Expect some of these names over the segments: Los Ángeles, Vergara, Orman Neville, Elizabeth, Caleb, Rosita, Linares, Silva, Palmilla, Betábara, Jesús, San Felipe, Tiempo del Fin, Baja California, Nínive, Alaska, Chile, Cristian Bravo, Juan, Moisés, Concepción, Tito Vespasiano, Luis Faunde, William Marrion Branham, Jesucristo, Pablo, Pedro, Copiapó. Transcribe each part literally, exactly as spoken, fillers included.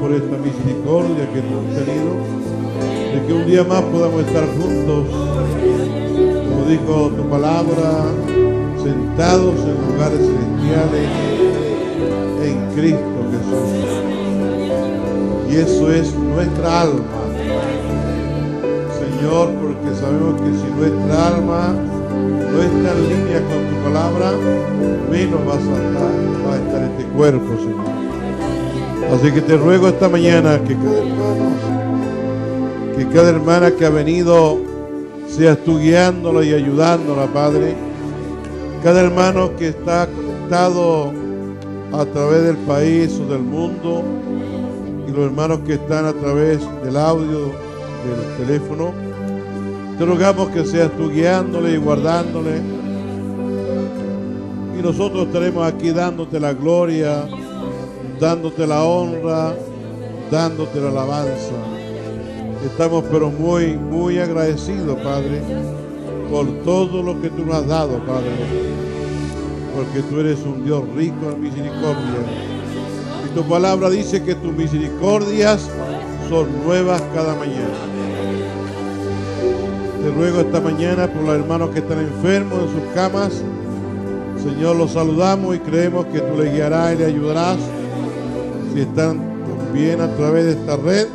Por esta misericordia que hemos tenido, de que un día más podamos estar juntos, como dijo tu palabra, sentados en lugares celestiales en Cristo Jesús. Y eso es nuestra alma, Señor, porque sabemos que si nuestra alma no está en línea con tu palabra, menos va a estar, va a estar este cuerpo, Señor. Así que te ruego esta mañana que cada hermano, que cada hermana que ha venido, seas tú guiándola y ayudándola, Padre. Cada hermano que está conectado a través del país o del mundo, y los hermanos que están a través del audio, del teléfono, te rogamos que seas tú guiándole y guardándole. Y nosotros estaremos aquí dándote la gloria, dándote la honra, dándote la alabanza. Estamos pero muy, muy agradecidos, Padre, por todo lo que tú nos has dado, Padre, porque tú eres un Dios rico en misericordia. Y tu palabra dice que tus misericordias son nuevas cada mañana. Te ruego esta mañana por los hermanos que están enfermos en sus camas. Señor, los saludamos y creemos que tú le guiarás y le ayudarás. Si están bien a través de esta red,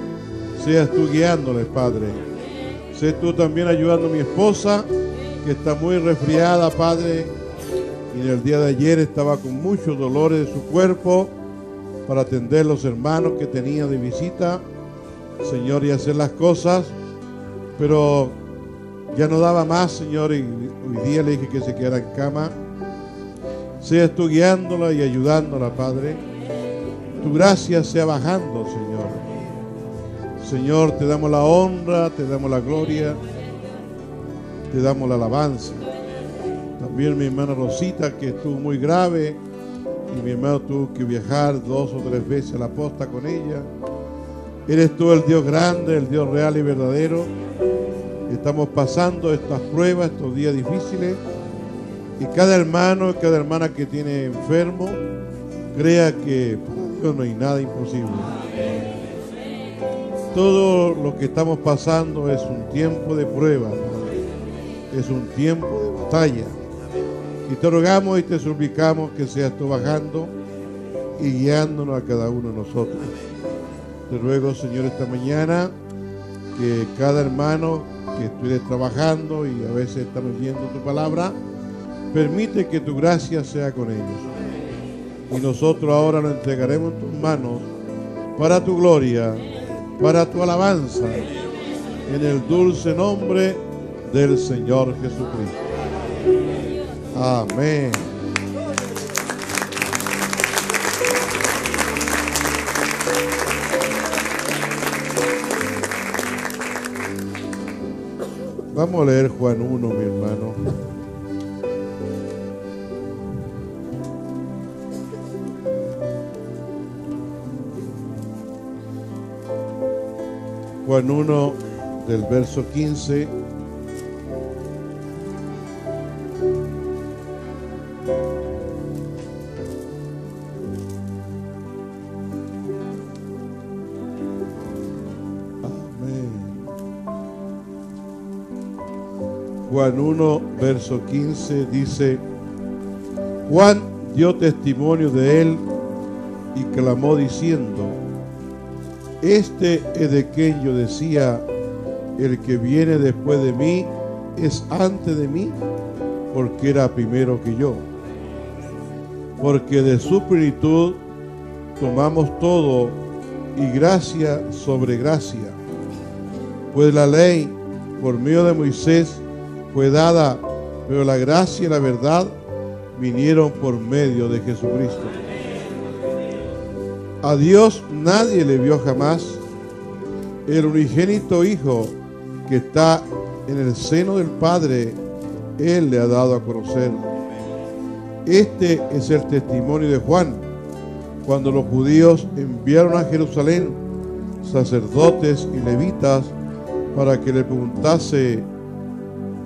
seas tú guiándoles, Padre. Sé tú también ayudando a mi esposa, que está muy resfriada, Padre, y en el día de ayer estaba con muchos dolores de su cuerpo, para atender los hermanos que tenía de visita, Señor, y hacer las cosas, pero ya no daba más, Señor, y hoy día le dije que se quedara en cama. Seas tú guiándola y ayudándola, Padre. Tu gracia sea bajando, Señor. Señor, te damos la honra, te damos la gloria, te damos la alabanza. También mi hermana Rosita, que estuvo muy grave, y mi hermano tuvo que viajar dos o tres veces a la posta con ella. Eres tú el Dios grande, el Dios real y verdadero. Estamos pasando estas pruebas, estos días difíciles, y cada hermano y cada hermana que tiene enfermo, crea que no hay nada imposible. Todo lo que estamos pasando es un tiempo de prueba, es un tiempo de batalla, y te rogamos y te suplicamos que seas tú bajando y guiándonos a cada uno de nosotros. Te ruego, Señor, esta mañana que cada hermano que estuvieras trabajando y a veces están oyendo tu palabra, permite que tu gracia sea con ellos. Y nosotros ahora lo entregaremos en tus manos para tu gloria, para tu alabanza, en el dulce nombre del Señor Jesucristo. Amén. Vamos a leer Juan uno, mi hermano. Juan uno, del verso quince. Juan uno, verso quince, dice: Juan dio testimonio de él y clamó diciendo: este es de quien yo decía, el que viene después de mí es antes de mí, porque era primero que yo. Porque de su plenitud tomamos todo, y gracia sobre gracia. Pues la ley, por medio de Moisés, fue dada, pero la gracia y la verdad vinieron por medio de Jesucristo. A Dios nadie le vio jamás. El unigénito Hijo que está en el seno del Padre, Él le ha dado a conocer. Este es el testimonio de Juan, cuando los judíos enviaron a Jerusalén sacerdotes y levitas para que le preguntase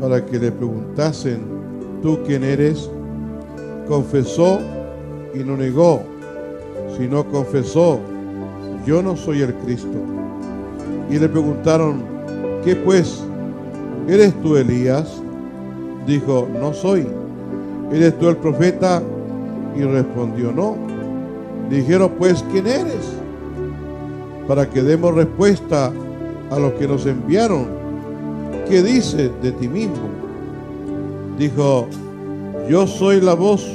para que le preguntasen: ¿tú quién eres? Confesó y no negó, sino confesó: yo no soy el Cristo. Y le preguntaron: ¿qué pues? ¿Eres tú Elías? Dijo: no soy. ¿Eres tú el profeta? Y respondió: no. Dijeron pues: ¿quién eres? Para que demos respuesta a los que nos enviaron. ¿Qué dices de ti mismo? Dijo: yo soy la voz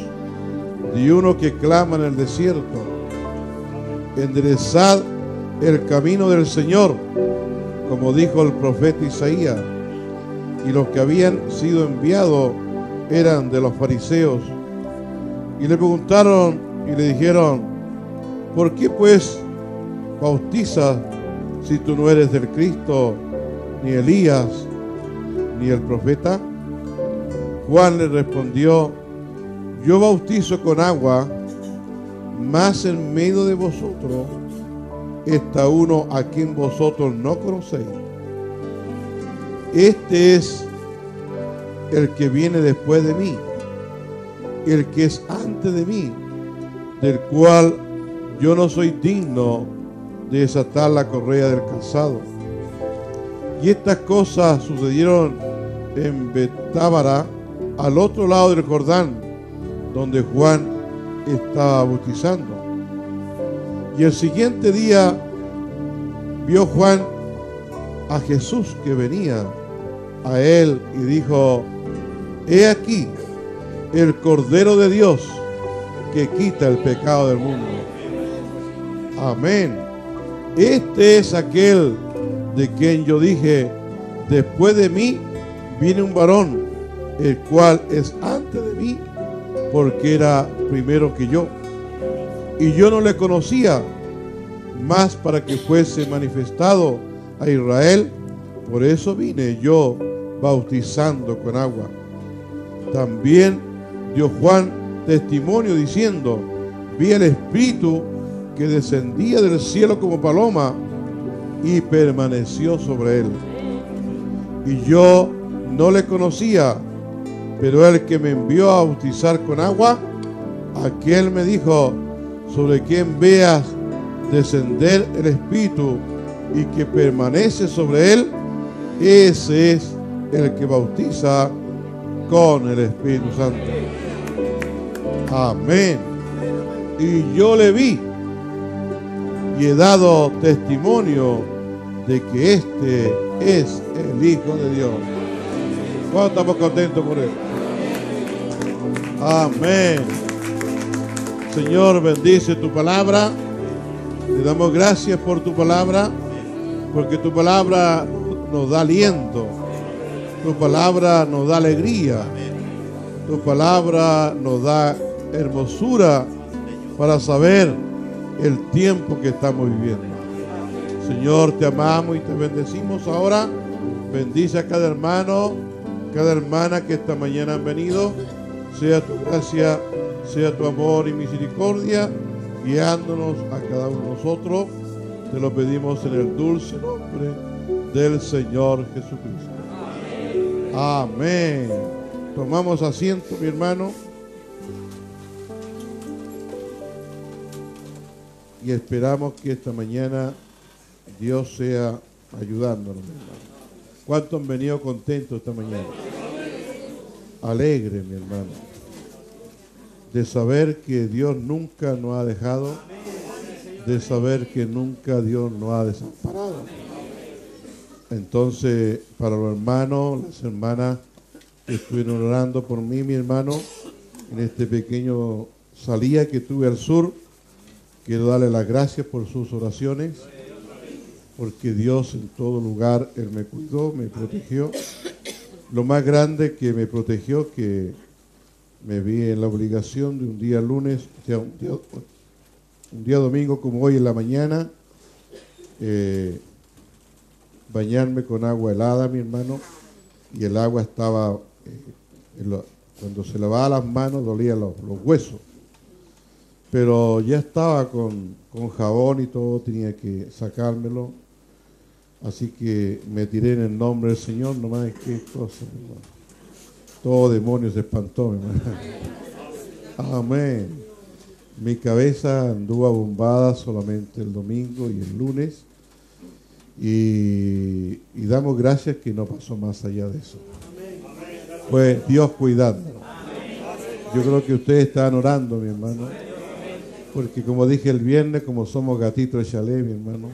de uno que clama en el desierto. Enderezad el camino del Señor, como dijo el profeta Isaías. Y los que habían sido enviados eran de los fariseos. Y le preguntaron y le dijeron: ¿por qué pues bautizas si tú no eres del Cristo, ni Elías, ni el profeta? Juan le respondió: yo bautizo con agua, mas en medio de vosotros está uno a quien vosotros no conocéis. Este es el que viene después de mí, el que es antes de mí, del cual yo no soy digno de desatar la correa del calzado. Y estas cosas sucedieron en Betábara, al otro lado del Jordán, donde Juan estaba bautizando. Y el siguiente día vio Juan a Jesús que venía a él y dijo: he aquí el Cordero de Dios que quita el pecado del mundo. Amén. Este es aquel de quien yo dije: después de mí viene un varón, el cual es antes de mí, porque era primero que yo. Y yo no le conocía, mas para que fuese manifestado a Israel. Por eso vine yo bautizando con agua. También dio Juan testimonio diciendo: vi el Espíritu que descendía del cielo como paloma y permaneció sobre él. Y yo no le conocía, pero el que me envió a bautizar con agua, aquel me dijo: sobre quien veas descender el Espíritu y que permanece sobre él, ese es el que bautiza con el Espíritu Santo. Amén. Y yo le vi y he dado testimonio de que este es el Hijo de Dios. ¿Cuántos estamos contentos por él? Amén. Señor, bendice tu palabra. Te damos gracias por tu palabra, porque tu palabra nos da aliento, Tu palabra nos da alegría. Tu palabra nos da hermosura para saber el tiempo que estamos viviendo. Señor, te amamos y te bendecimos ahora. Bendice a cada hermano, cada hermana que esta mañana han venido. Sea tu gracia, sea tu amor y misericordia, guiándonos a cada uno de nosotros. Te lo pedimos en el dulce nombre del Señor Jesucristo. Amén. Amén. Tomamos asiento, mi hermano. Y esperamos que esta mañana Dios sea ayudándonos, mi hermano. ¿Cuántos han venido contentos esta mañana? Alegre, mi hermano, de saber que Dios nunca nos ha dejado, de saber que nunca Dios nos ha desamparado. Entonces, para los hermanos, las hermanas que estuvieron orando por mí, mi hermano, en este pequeño salida que tuve al sur, quiero darle las gracias por sus oraciones. Porque Dios en todo lugar, Él me cuidó, me protegió. Lo más grande que me protegió, que me vi en la obligación de un día lunes, o sea, un día, un día domingo como hoy en la mañana, eh, bañarme con agua helada, mi hermano, y el agua estaba, eh, en lo, cuando se lavaba las manos dolían los, los huesos. Pero ya estaba con, con jabón y todo, tenía que sacármelo. Así que me tiré en el nombre del Señor, nomás qué cosa, mi hermano. Todo demonio se espantó, mi hermano. Amén. Mi cabeza anduvo abombada solamente el domingo y el lunes. Y, y damos gracias que no pasó más allá de eso. Fue Dios cuidándonos. Yo creo que ustedes estaban orando, mi hermano. Porque como dije el viernes, como somos gatitos de chalet, mi hermano,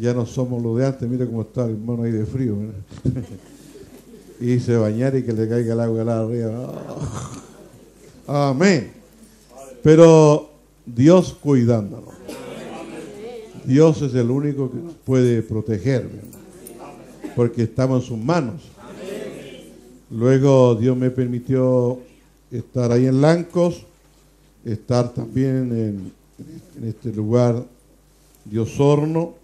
ya no somos lo de antes. Mira cómo está el hermano ahí de frío, ¿verdad? Y se bañar y que le caiga el agua helada arriba. Oh. Amén. Pero Dios cuidándonos. Dios es el único que nos puede proteger, mi hermano, porque estamos en sus manos. Luego Dios me permitió estar ahí en Lancos, estar también en, en este lugar de Osorno,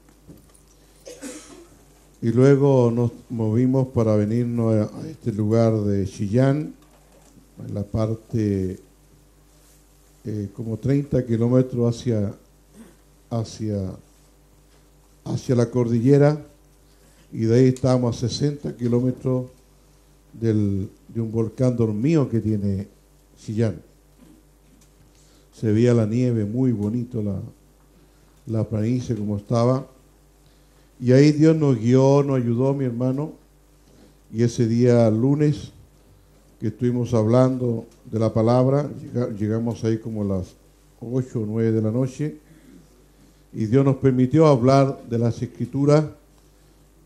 y luego nos movimos para venirnos a, a este lugar de Chillán, en la parte eh, como treinta kilómetros hacia, hacia, hacia la cordillera, y de ahí estábamos a sesenta kilómetros del, de un volcán dormido que tiene Chillán. Se veía la nieve, muy bonito la, la planicie como estaba. Y ahí Dios nos guió, nos ayudó, mi hermano. Y ese día lunes que estuvimos hablando de la palabra, llegamos ahí como a las ocho o nueve de la noche. Y Dios nos permitió hablar de las escrituras.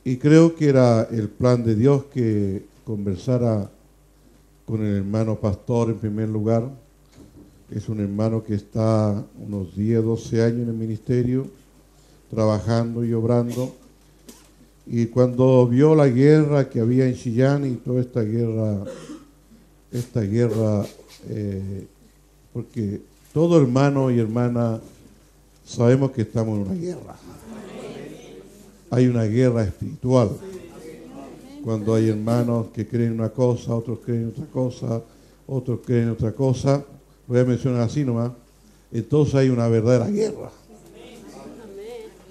Y creo que era el plan de Dios que conversara con el hermano pastor en primer lugar. Es un hermano que está unos diez, doce años en el ministerio, trabajando y obrando. Y cuando vio la guerra que había en Chillán y toda esta guerra, esta guerra, eh, porque todo hermano y hermana sabemos que estamos en una guerra. Hay una guerra espiritual. Cuando hay hermanos que creen una cosa, otros creen otra cosa, otros creen otra cosa. Voy a mencionar así nomás. Entonces hay una verdadera guerra.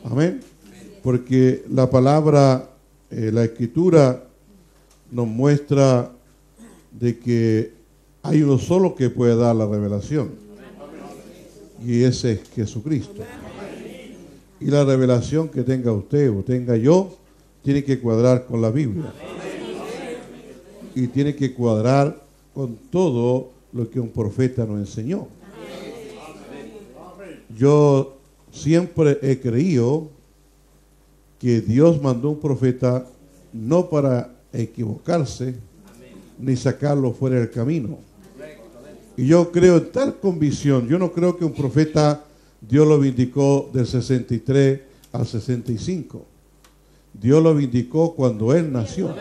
Amén. Porque la palabra, eh, la escritura nos muestra de que hay uno solo que puede dar la revelación. Y ese es Jesucristo. Y la revelación que tenga usted o tenga yo tiene que cuadrar con la Biblia. Y tiene que cuadrar con todo lo que un profeta nos enseñó. Yo siempre he creído que Dios mandó un profeta no para equivocarse ni sacarlo fuera del camino. Y yo creo en tal convicción. Yo no creo que un profeta Dios lo vindicó del sesenta y tres al sesenta y cinco. Dios lo vindicó cuando él nació.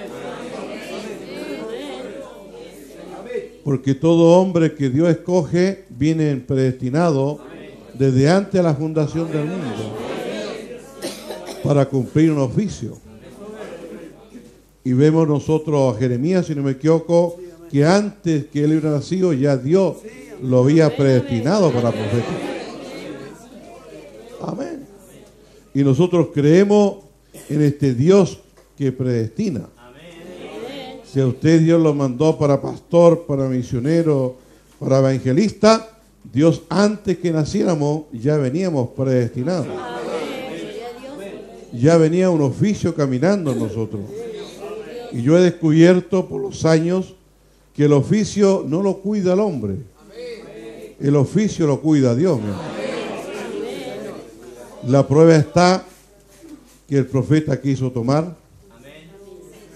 Porque todo hombre que Dios escoge viene predestinado desde antes de la fundación del mundo para cumplir un oficio. Y vemos nosotros a Jeremías, si no me equivoco, que antes que él hubiera nacido ya Dios lo había predestinado para profeta. Amén. Y nosotros creemos en este Dios que predestina. Si a usted Dios lo mandó para pastor, para misionero, para evangelista, Dios antes que naciéramos ya veníamos predestinados. Ya venía un oficio caminando en nosotros. Y yo he descubierto por los años que el oficio no lo cuida el hombre. El oficio lo cuida Dios mismo. La prueba está que el profeta quiso tomar,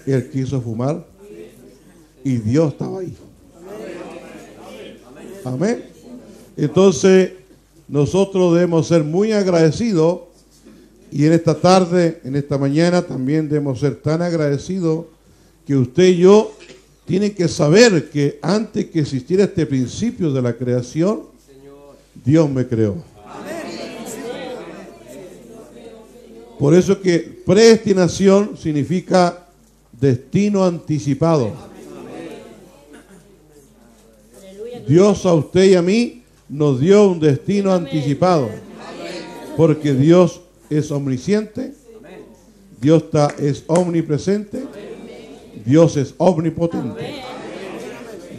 él quiso fumar, y Dios estaba ahí. Amén. Entonces, nosotros debemos ser muy agradecidos, y en esta tarde, en esta mañana, también debemos ser tan agradecidos que usted y yo tienen que saber que antes que existiera este principio de la creación, Dios me creó. Por eso que predestinación significa destino anticipado. Dios a usted y a mí nos dio un destino anticipado, porque Dios es omnisciente, Dios está, es omnipresente, Dios es omnipotente,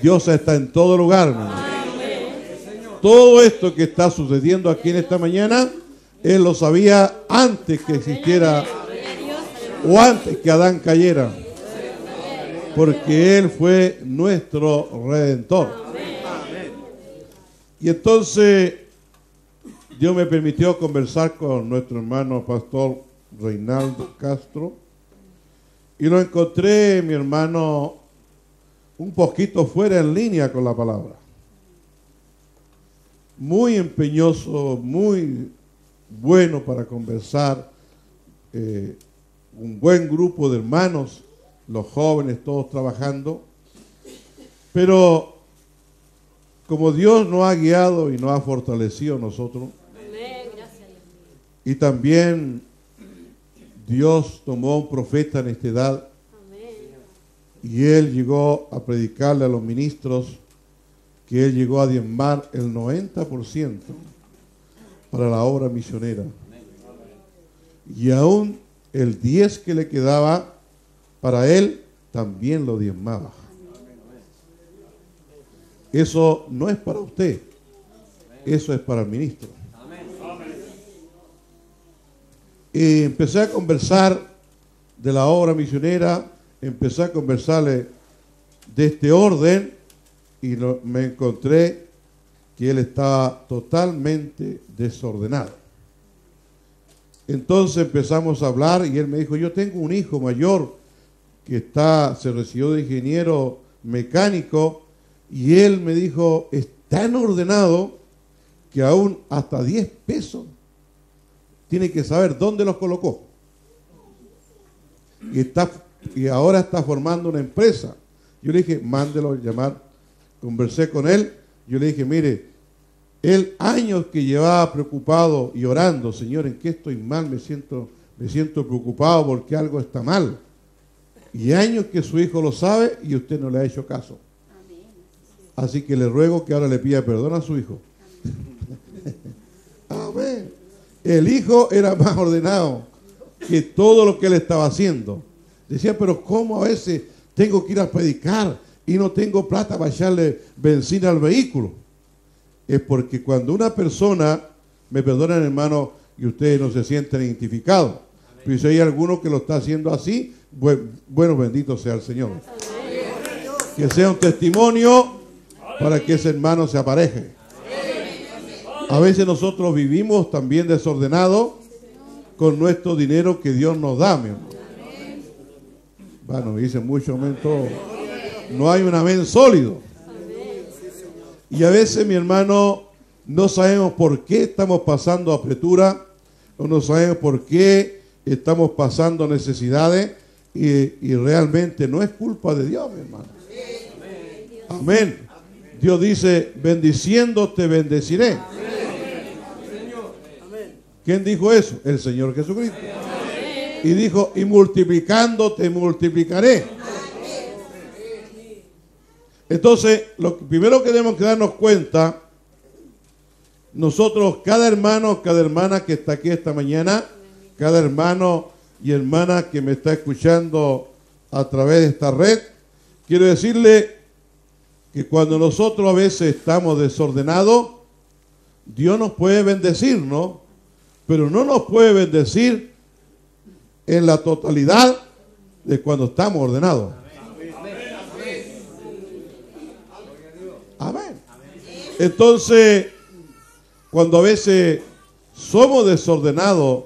Dios está en todo lugar, hermano. Todo esto que está sucediendo aquí en esta mañana, Él lo sabía antes que existiera o antes que Adán cayera, porque Él fue nuestro Redentor. Y entonces, Dios me permitió conversar con nuestro hermano pastor Reinaldo Castro, y lo encontré, mi hermano, un poquito fuera en línea con la palabra. Muy empeñoso, muy bueno para conversar, eh, un buen grupo de hermanos, los jóvenes, todos trabajando, pero como Dios nos ha guiado y nos ha fortalecido nosotros, y también Dios tomó un profeta en esta edad, y él llegó a predicarle a los ministros que él llegó a diezmar el noventa por ciento para la obra misionera, y aún el diez que le quedaba para él también lo diezmaba. Eso no es para usted, eso es para el ministro. Y empecé a conversar de la obra misionera, empecé a conversarle de este orden, y lo, me encontré que él estaba totalmente desordenado. Entonces empezamos a hablar, y él me dijo: yo tengo un hijo mayor que está, se recibió de ingeniero mecánico, y él me dijo, es tan ordenado que aún hasta diez pesos tiene que saber dónde los colocó. Y, está, y ahora está formando una empresa. Yo le dije, mándelo llamar. Conversé con él. Yo le dije, mire, él años que llevaba preocupado y orando, Señor, ¿en qué estoy mal? Me siento, me siento preocupado porque algo está mal. Y años que su hijo lo sabe y usted no le ha hecho caso. Así que le ruego que ahora le pida perdón a su hijo. Amén. El hijo era más ordenado que todo lo que él estaba haciendo. Decía, pero ¿cómo a veces tengo que ir a predicar y no tengo plata para echarle benzina al vehículo? Es porque cuando una persona, me perdonan hermano, y ustedes no se sienten identificados, pero si hay alguno que lo está haciendo así, bueno, bendito sea el Señor. Que sea un testimonio para que ese hermano se apareje. A veces nosotros vivimos también desordenados con nuestro dinero que Dios nos da, mi hermano. Bueno, dice mucho amén todo. No hay un amén sólido. Y a veces, mi hermano, no sabemos por qué estamos pasando apretura, o no sabemos por qué estamos pasando necesidades, y, y realmente no es culpa de Dios, mi hermano. Amén. Dios dice, bendiciendo te bendeciré. Amén. ¿Quién dijo eso? El Señor Jesucristo. Amén. Y dijo, y multiplicando te multiplicaré. Amén. Entonces, lo primero que debemos darnos cuenta, nosotros, cada hermano, cada hermana que está aquí esta mañana, cada hermano y hermana que me está escuchando a través de esta red, quiero decirle que cuando nosotros a veces estamos desordenados, Dios nos puede bendecir, ¿no? Pero no nos puede bendecir en la totalidad de cuando estamos ordenados. Amén. Entonces, cuando a veces somos desordenados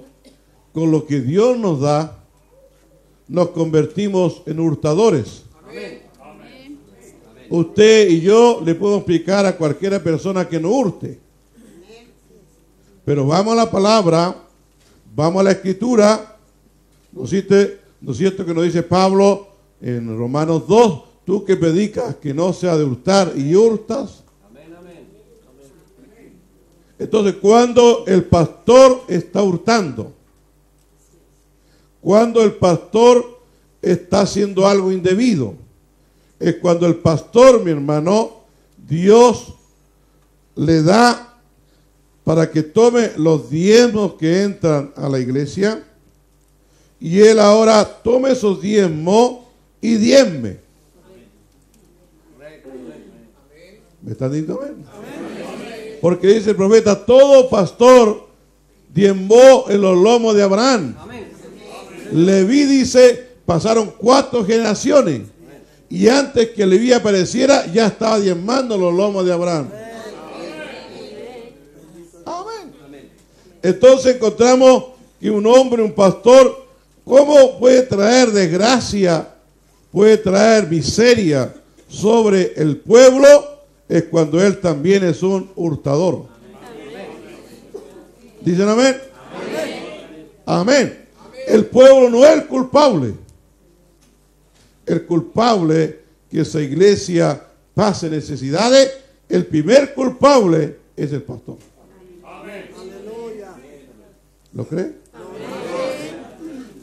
con lo que Dios nos da, nos convertimos en hurtadores. Amén. Usted y yo le puedo explicar a cualquier persona que no hurte. Pero vamos a la palabra, vamos a la escritura. ¿No es cierto que nos dice Pablo en Romanos dos? Tú que predicas que no sea de hurtar y hurtas. Amén, amén. Entonces, cuando el pastor está hurtando, cuando el pastor está haciendo algo indebido, es cuando el pastor, mi hermano, Dios le da para que tome los diezmos que entran a la iglesia, y él ahora tome esos diezmos y diezme. ¿Me están diciendo bien? Porque dice el profeta, todo pastor diezmó en los lomos de Abraham. Leví, dice, pasaron cuatro generaciones, y antes que Leví apareciera ya estaba diezmando los lomos de Abraham. Entonces encontramos que un hombre, un pastor, ¿cómo puede traer desgracia, puede traer miseria sobre el pueblo? Es cuando él también es un hurtador. Amén. ¿Dicen amén? Amén. Amén. El pueblo no es el culpable. El culpable que esa iglesia pase necesidades, el primer culpable es el pastor. ¿Lo cree?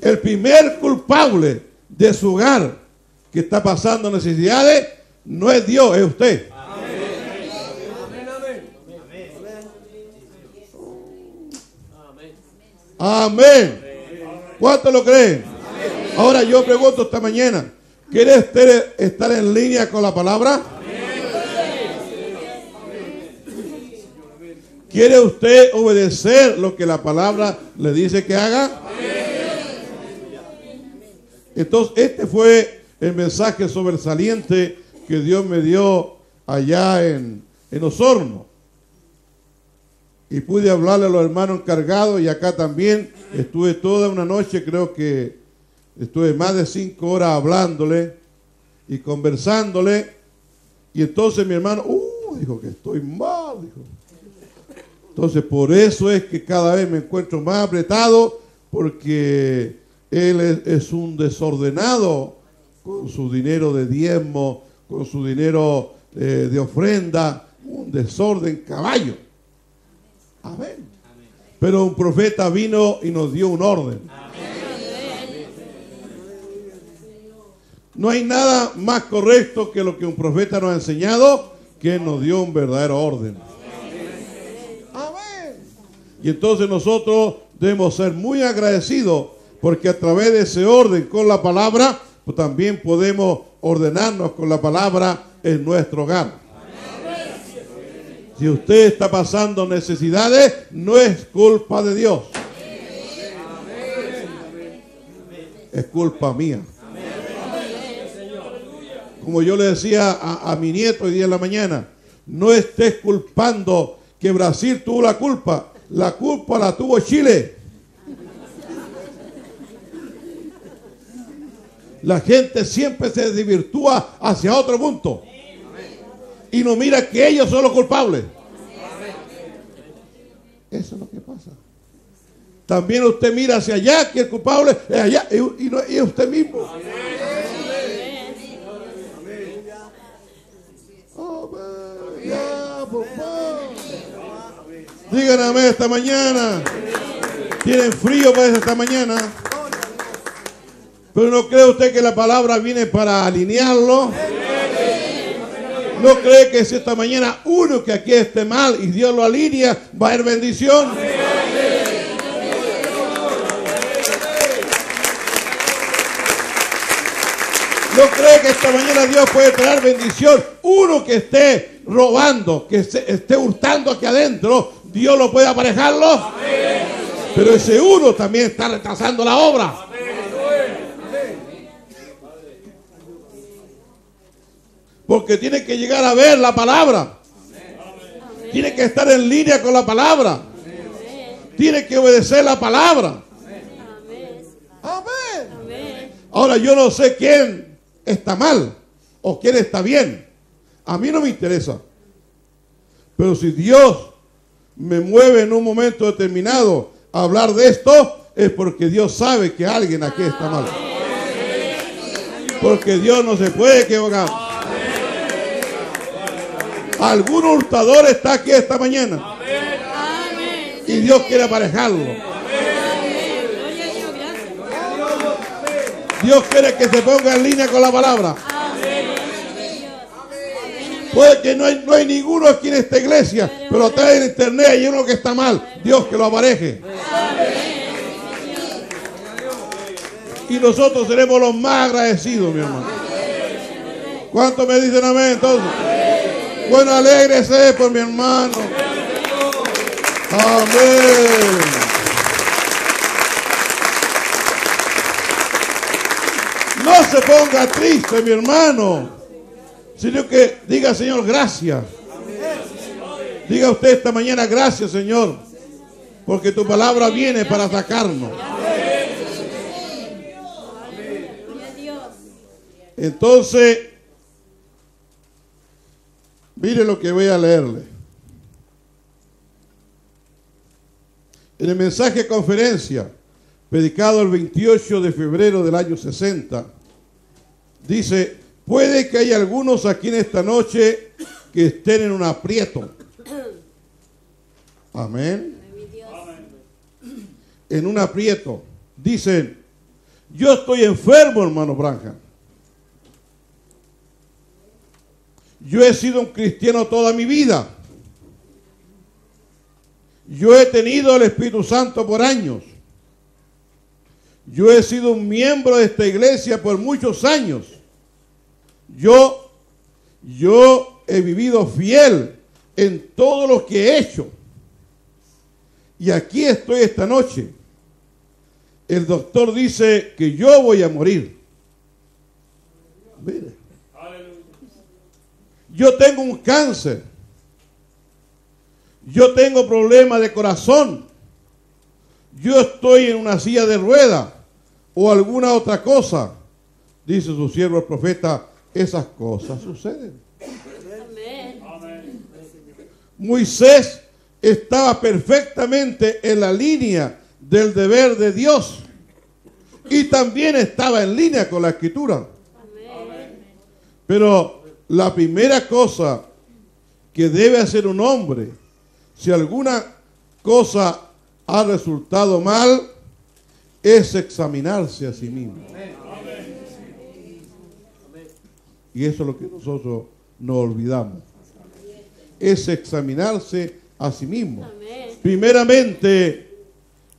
El primer culpable de su hogar que está pasando necesidades no es Dios, es usted. Amén. Amén. ¿Cuántos lo creen? Ahora yo pregunto esta mañana, ¿quiere usted estar en línea con la palabra? ¿Quiere usted obedecer lo que la palabra le dice que haga? Entonces, este fue el mensaje sobresaliente que Dios me dio allá en, en Osorno. Y pude hablarle a los hermanos encargados, y acá también estuve toda una noche, creo que estuve más de cinco horas hablándole y conversándole. Y entonces mi hermano, uh, dijo que estoy mal, dijo. Entonces, por eso es que cada vez me encuentro más apretado, porque él es, es un desordenado con su dinero de diezmo, con su dinero eh, de ofrenda, un desorden caballo. Amén. Pero un profeta vino y nos dio un orden. No hay nada más correcto que lo que un profeta nos ha enseñado, que nos dio un verdadero orden. Y entonces nosotros debemos ser muy agradecidos, porque a través de ese orden con la palabra, pues también podemos ordenarnos con la palabra en nuestro hogar. Si usted está pasando necesidades, no es culpa de Dios. Es culpa mía. Como yo le decía a, a mi nieto hoy día en la mañana, no estés culpando que Brasil tuvo la culpa. La culpa la tuvo Chile. La gente siempre se desvirtúa hacia otro punto y no mira que ellos son los culpables. Eso es lo que pasa. También usted mira hacia allá, que el culpable es allá, y no es usted mismo. Amén. papá. Digan amén esta mañana. Tienen frío, parece, esta mañana. Pero ¿no cree usted que la palabra viene para alinearlo? ¿No cree que si esta mañana uno que aquí esté mal y Dios lo alinea, va a haber bendición? ¿No cree que esta mañana Dios puede traer bendición? Uno que esté robando, que se esté hurtando aquí adentro, ¿Dios lo puede aparejarlo? Amén. Pero ese uno también está retrasando la obra. Porque tiene que llegar a ver la palabra. Amén. Tiene que estar en línea con la palabra. Amén. Tiene que obedecer la palabra. Amén. Amén. Amén. Ahora yo no sé quién está mal o quién está bien. A mí no me interesa. Pero si Dios me mueve en un momento determinado a hablar de esto, es porque Dios sabe que alguien aquí está mal. Amén. Porque Dios no se puede equivocar. Algún hurtador está aquí esta mañana. Amén. Y Dios quiere aparejarlo. Amén. Dios quiere que se ponga en línea con la palabra. Amén. Puede que no hay, no hay ninguno aquí en esta iglesia, pero está en internet y uno que está mal. Dios que lo apareje. Amén. Y nosotros seremos los más agradecidos, mi hermano. ¿Cuántos me dicen amén entonces? Bueno, alégrese por mi hermano. Amén. No se ponga triste, mi hermano, sino que diga, Señor, gracias. Diga usted esta mañana, gracias, Señor, porque tu palabra viene para sacarnos. Entonces, mire lo que voy a leerle. En el mensaje de conferencia, predicado el veintiocho de febrero del año sesenta, dice, puede que haya algunos aquí en esta noche que estén en un aprieto. Amén. En un aprieto. Dicen, yo estoy enfermo, hermano Branham. Yo he sido un cristiano toda mi vida. Yo he tenido el Espíritu Santo por años. Yo he sido un miembro de esta iglesia por muchos años. Yo, yo he vivido fiel en todo lo que he hecho. Y aquí estoy esta noche. El doctor dice que yo voy a morir. Mire. Yo tengo un cáncer. Yo tengo problemas de corazón. Yo estoy en una silla de ruedas o alguna otra cosa. Dice su siervo el profeta, esas cosas suceden. Amén. Moisés estaba perfectamente en la línea del deber de Dios y también estaba en línea con la Escritura. Pero la primera cosa que debe hacer un hombre, si alguna cosa ha resultado mal, es examinarse a sí mismo. Y eso es lo que nosotros nos olvidamos. Es examinarse a sí mismo. Primeramente,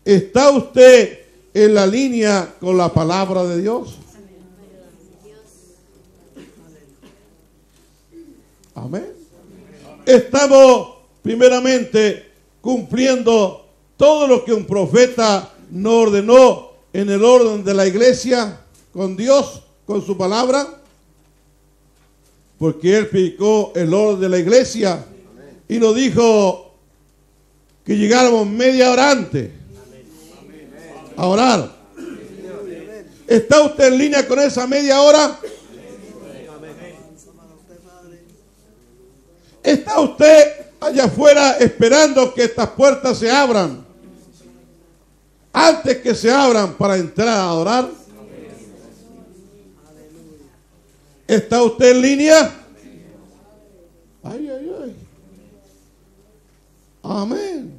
¿está usted en la línea con la palabra de Dios? Amén. Estamos primeramente cumpliendo todo lo que un profeta nos ordenó en el orden de la iglesia, con Dios, con su palabra, porque él predicó el orden de la iglesia y nos dijo que llegáramos media hora antes a orar. ¿Está usted en línea con esa media hora? ¿Está usted allá afuera esperando que estas puertas se abran antes que se abran para entrar a adorar? ¿Está usted en línea? Ay, ay, ay. Amén.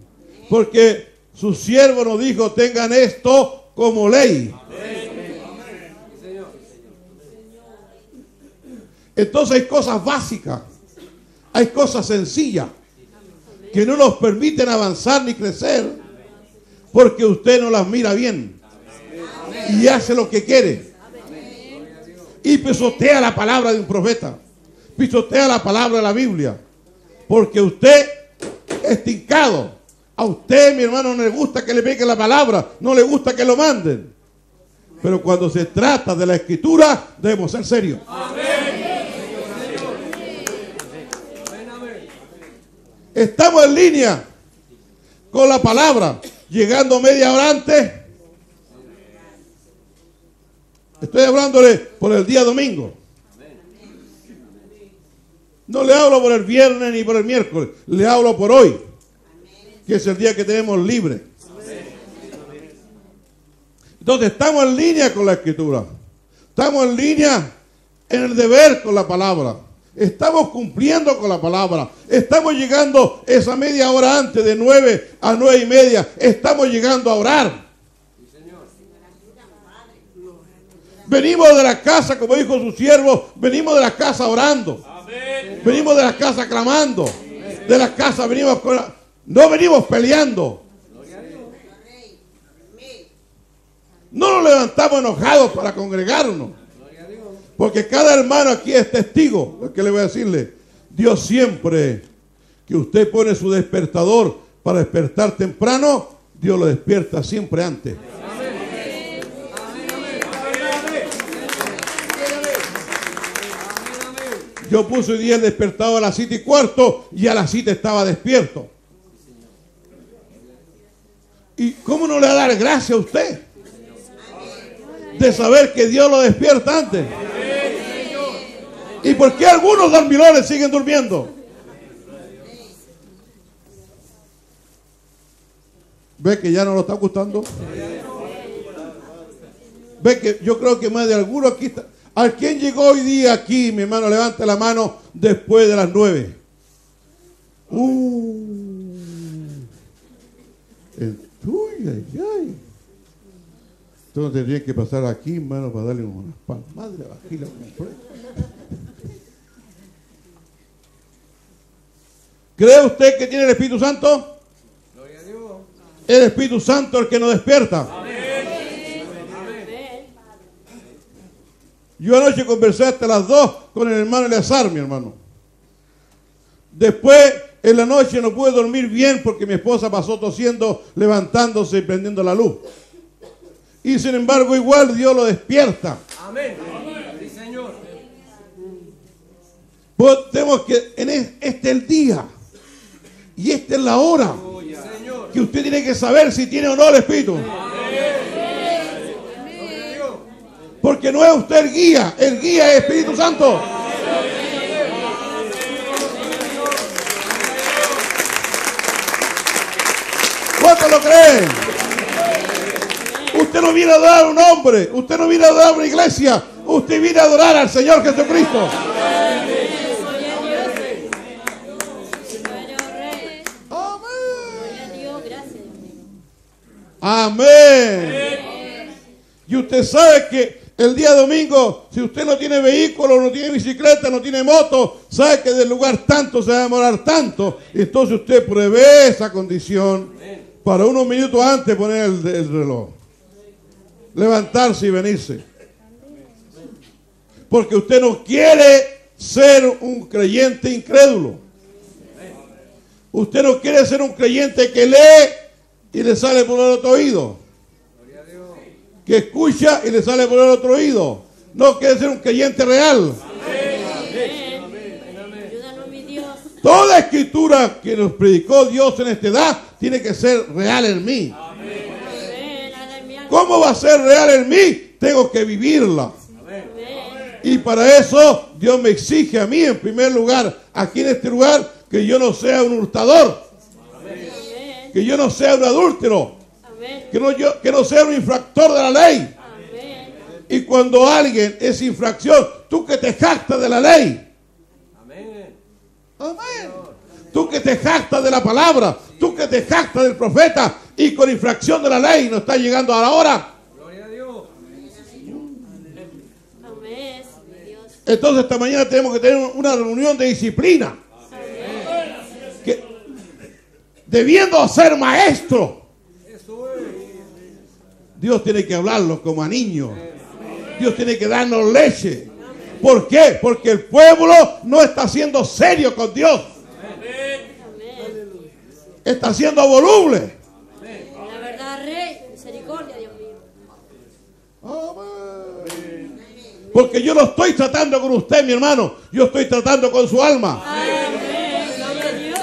Porque su siervo nos dijo, tengan esto como ley. Entonces hay cosas básicas, hay cosas sencillas que no nos permiten avanzar ni crecer porque usted no las mira bien y hace lo que quiere y pisotea la palabra de un profeta, pisotea la palabra de la Biblia porque usted es tincado. A usted, mi hermano, no le gusta que le peguen la palabra, no le gusta que lo manden, pero cuando se trata de la Escritura debemos ser serios. Amén. Estamos en línea con la palabra, llegando media hora antes. Estoy hablándole por el día domingo. No le hablo por el viernes ni por el miércoles, le hablo por hoy, que es el día que tenemos libre. Entonces estamos en línea con la Escritura, estamos en línea en el deber con la palabra. Estamos cumpliendo con la palabra. Estamos llegando esa media hora antes, de nueve a nueve y media. Estamos llegando a orar. Venimos de la casa, como dijo su siervo, venimos de la casa orando. Venimos de la casa clamando. De la casa venimos con la... no venimos peleando. No nos levantamos enojados para congregarnos. Porque cada hermano aquí es testigo, lo que le voy a decirle. Dios siempre que usted pone su despertador para despertar temprano, Dios lo despierta siempre antes. Amén. Yo puse hoy día el despertador a las siete y cuarto y a las siete estaba despierto. ¿Y cómo no le va a dar gracias a usted de saber que Dios lo despierta antes? ¿Y por qué algunos dormilones siguen durmiendo? ¿Ve que ya no lo está gustando? ¿Ve que yo creo que más de alguno aquí está? ¿A quién llegó hoy día aquí, mi hermano? Levante la mano después de las nueve. Uh, el tuyo, ay, ay. Entonces tendría que pasar aquí, hermano, para darle unas palmadas de la vagina. ¿Cree usted que tiene el Espíritu Santo? Gloria a Dios. El Espíritu Santo es el que nos despierta. Amén. Yo anoche conversé hasta las dos con el hermano Eleazar, mi hermano. Después, en la noche no pude dormir bien porque mi esposa pasó tosiendo, levantándose y prendiendo la luz. Y sin embargo, igual Dios lo despierta. Amén. Sí, Señor. Pues tenemos que, en este es el día. Y esta es la hora que usted tiene que saber si tiene o no el Espíritu. Porque no es usted el guía, el guía es Espíritu Santo. ¿Cuántos lo creen? Usted no viene a adorar a un hombre, usted no viene a adorar a una iglesia, usted viene a adorar al Señor Jesucristo. Amén. Y usted sabe que el día domingo, si usted no tiene vehículo, no tiene bicicleta, no tiene moto, sabe que del lugar tanto se va a demorar tanto. Entonces usted prevé esa condición para unos minutos antes poner el, el reloj. Levantarse y venirse. Porque usted no quiere ser un creyente incrédulo. Usted no quiere ser un creyente que lee y le sale por el otro oído, que escucha y le sale por el otro oído. No quiere ser un creyente real. Amén. Amén. Ayúdanos, mi Dios. Toda escritura que nos predicó Dios en esta edad tiene que ser real en mí. Amén. ¿Cómo va a ser real en mí? Tengo que vivirla. Amén. Y para eso Dios me exige a mí, en primer lugar, aquí en este lugar, que yo no sea un hurtador, que yo no sea un adúltero, que no, yo, que no sea un infractor de la ley. Amén. Y cuando alguien es infracción, tú que te jactas de la ley. Amén. Amén. Tú que te jactas de la palabra, Tú que te jactas del profeta y con infracción de la ley no estás llegando a la hora. Gloria a Dios. Amén. Entonces esta mañana tenemos que tener una reunión de disciplina. Que, debiendo ser maestro, Dios tiene que hablarlo como a niños. Dios tiene que darnos leche. ¿Por qué? Porque el pueblo no está siendo serio con Dios. Está siendo voluble. La verdad, Rey, misericordia, Dios mío. Amén. Porque yo no estoy tratando con usted, mi hermano. Yo estoy tratando con su alma. Amén. Gloria a Dios.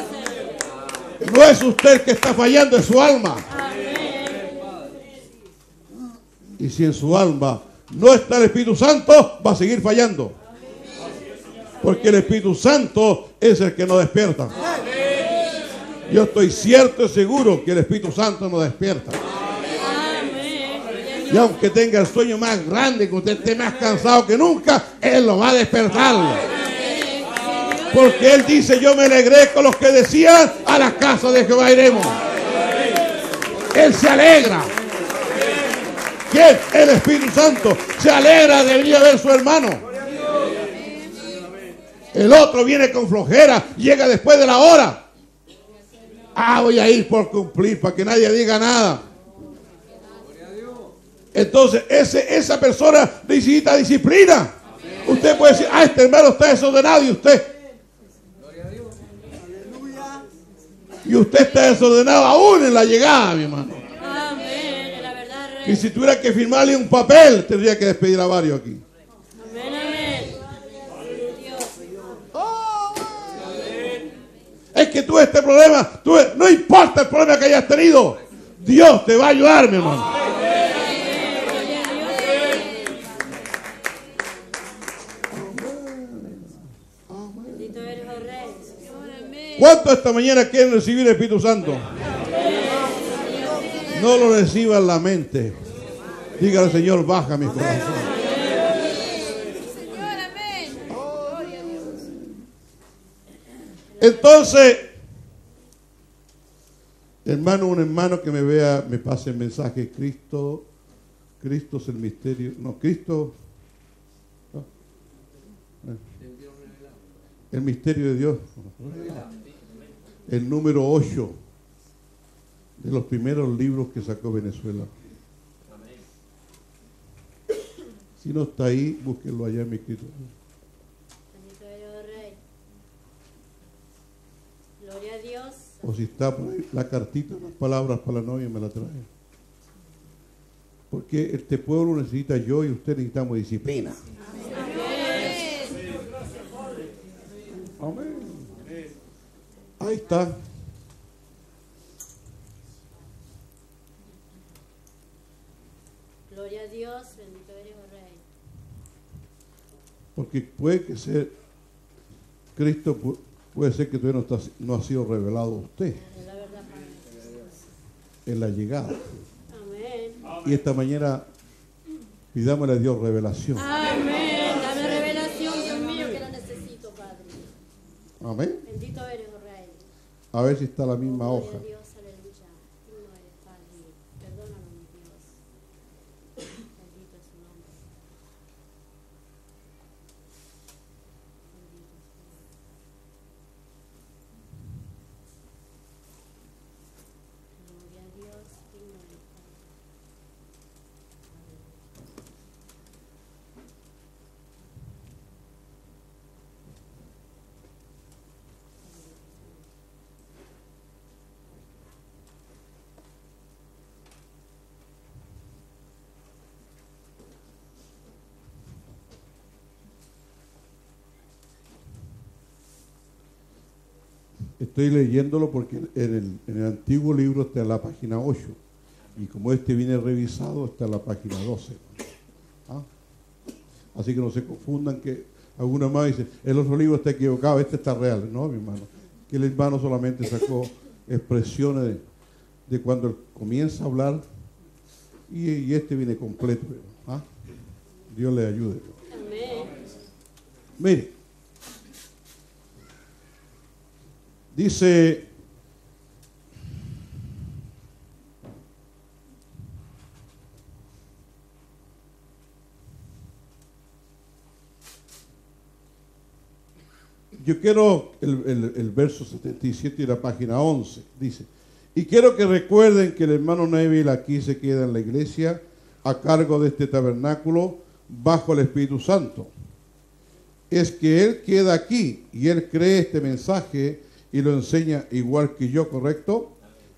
No es usted el que está fallando, es su alma. Amén. Y si en su alma no está el Espíritu Santo, va a seguir fallando. Porque el Espíritu Santo es el que nos despierta. Yo estoy cierto y seguro que el Espíritu Santo nos despierta. Amén. Y aunque tenga el sueño más grande, que usted esté más cansado que nunca, Él lo va a despertar. Porque Él dice, yo me alegré con los que decían, a la casa de Jehová iremos. Él se alegra. ¿Quién? El Espíritu Santo. Se alegra de venir a ver su hermano. El otro viene con flojera, llega después de la hora. Ah, voy a ir por cumplir, para que nadie diga nada. Entonces, ese, esa persona necesita disciplina. Amén. Usted puede decir, ah, este hermano está desordenado, y usted. Gloria a Dios. Aleluya. Y usted está desordenado aún en la llegada, mi hermano. Amén. La verdad, Rey. Y si tuviera que firmarle un papel, tendría que despedir a varios aquí. Es que tú este problema, tú, no importa el problema que hayas tenido, Dios te va a ayudar, mi hermano. ¿Cuántos esta mañana quieren recibir el Espíritu Santo? No lo reciban la mente. Dígale, Señor, baja mi corazón. Entonces, hermano, un hermano que me vea, me pase el mensaje, Cristo, Cristo es el misterio, no, Cristo, no, el misterio de Dios, el número ocho de los primeros libros que sacó Venezuela. Si no está ahí, búsquenlo allá en mi escritura. O si está por ahí, la cartita, las palabras para la novia me la trae. Porque este pueblo necesita yo y usted necesitamos disciplina. Amén. Amén. Ahí está. Gloria a Dios, bendito eres, oh Rey. Porque puede que sea Cristo. Puede ser que todavía no, está, no ha sido revelado a usted en la llegada. Amén. Y esta mañana pidámosle a Dios revelación. Amén. Dame revelación, Dios mío, que la necesito, Padre. Amén. Bendito eres, oh Rey. A ver si está la misma oh, hoja. Dios, aleluya. Tú no eres, Padre. Perdóname, mi Dios. Bendito es su nombre. Estoy leyéndolo porque en el, en el antiguo libro está en la página ocho. Y como este viene revisado, está en la página doce. ¿Ah? Así que no se confundan que alguna más dice, el otro libro está equivocado, este está real. No, mi hermano. Que el hermano solamente sacó expresiones de, de cuando él comienza a hablar y, y este viene completo. ¿Ah? Dios le ayude. Amén. Mire. Dice, Yo quiero el, el, el verso setenta y siete y la página once. Dice, y quiero que recuerden que el hermano Neville aquí se queda en la iglesia a cargo de este tabernáculo bajo el Espíritu Santo. Es que él queda aquí y él cree este mensaje y lo enseña igual que yo, ¿correcto?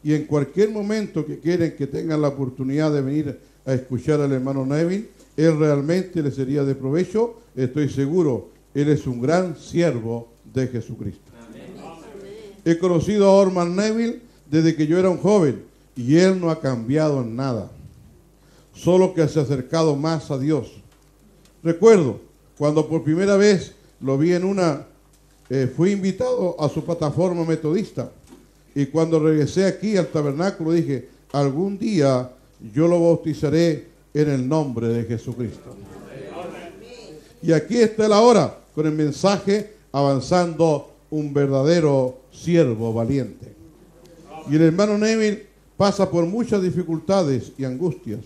Y en cualquier momento que quieren que tengan la oportunidad de venir a escuchar al hermano Neville, él realmente le sería de provecho, estoy seguro. Él es un gran siervo de Jesucristo. Amén. He conocido a Orman Neville desde que yo era un joven y él no ha cambiado en nada, solo que se ha acercado más a Dios. Recuerdo cuando por primera vez lo vi en una, eh, fui invitado a su plataforma metodista. Y cuando regresé aquí al tabernáculo dije, algún día yo lo bautizaré en el nombre de Jesucristo. Y aquí está la hora, con el mensaje avanzando un verdadero siervo valiente. Y el hermano Neville pasa por muchas dificultades y angustias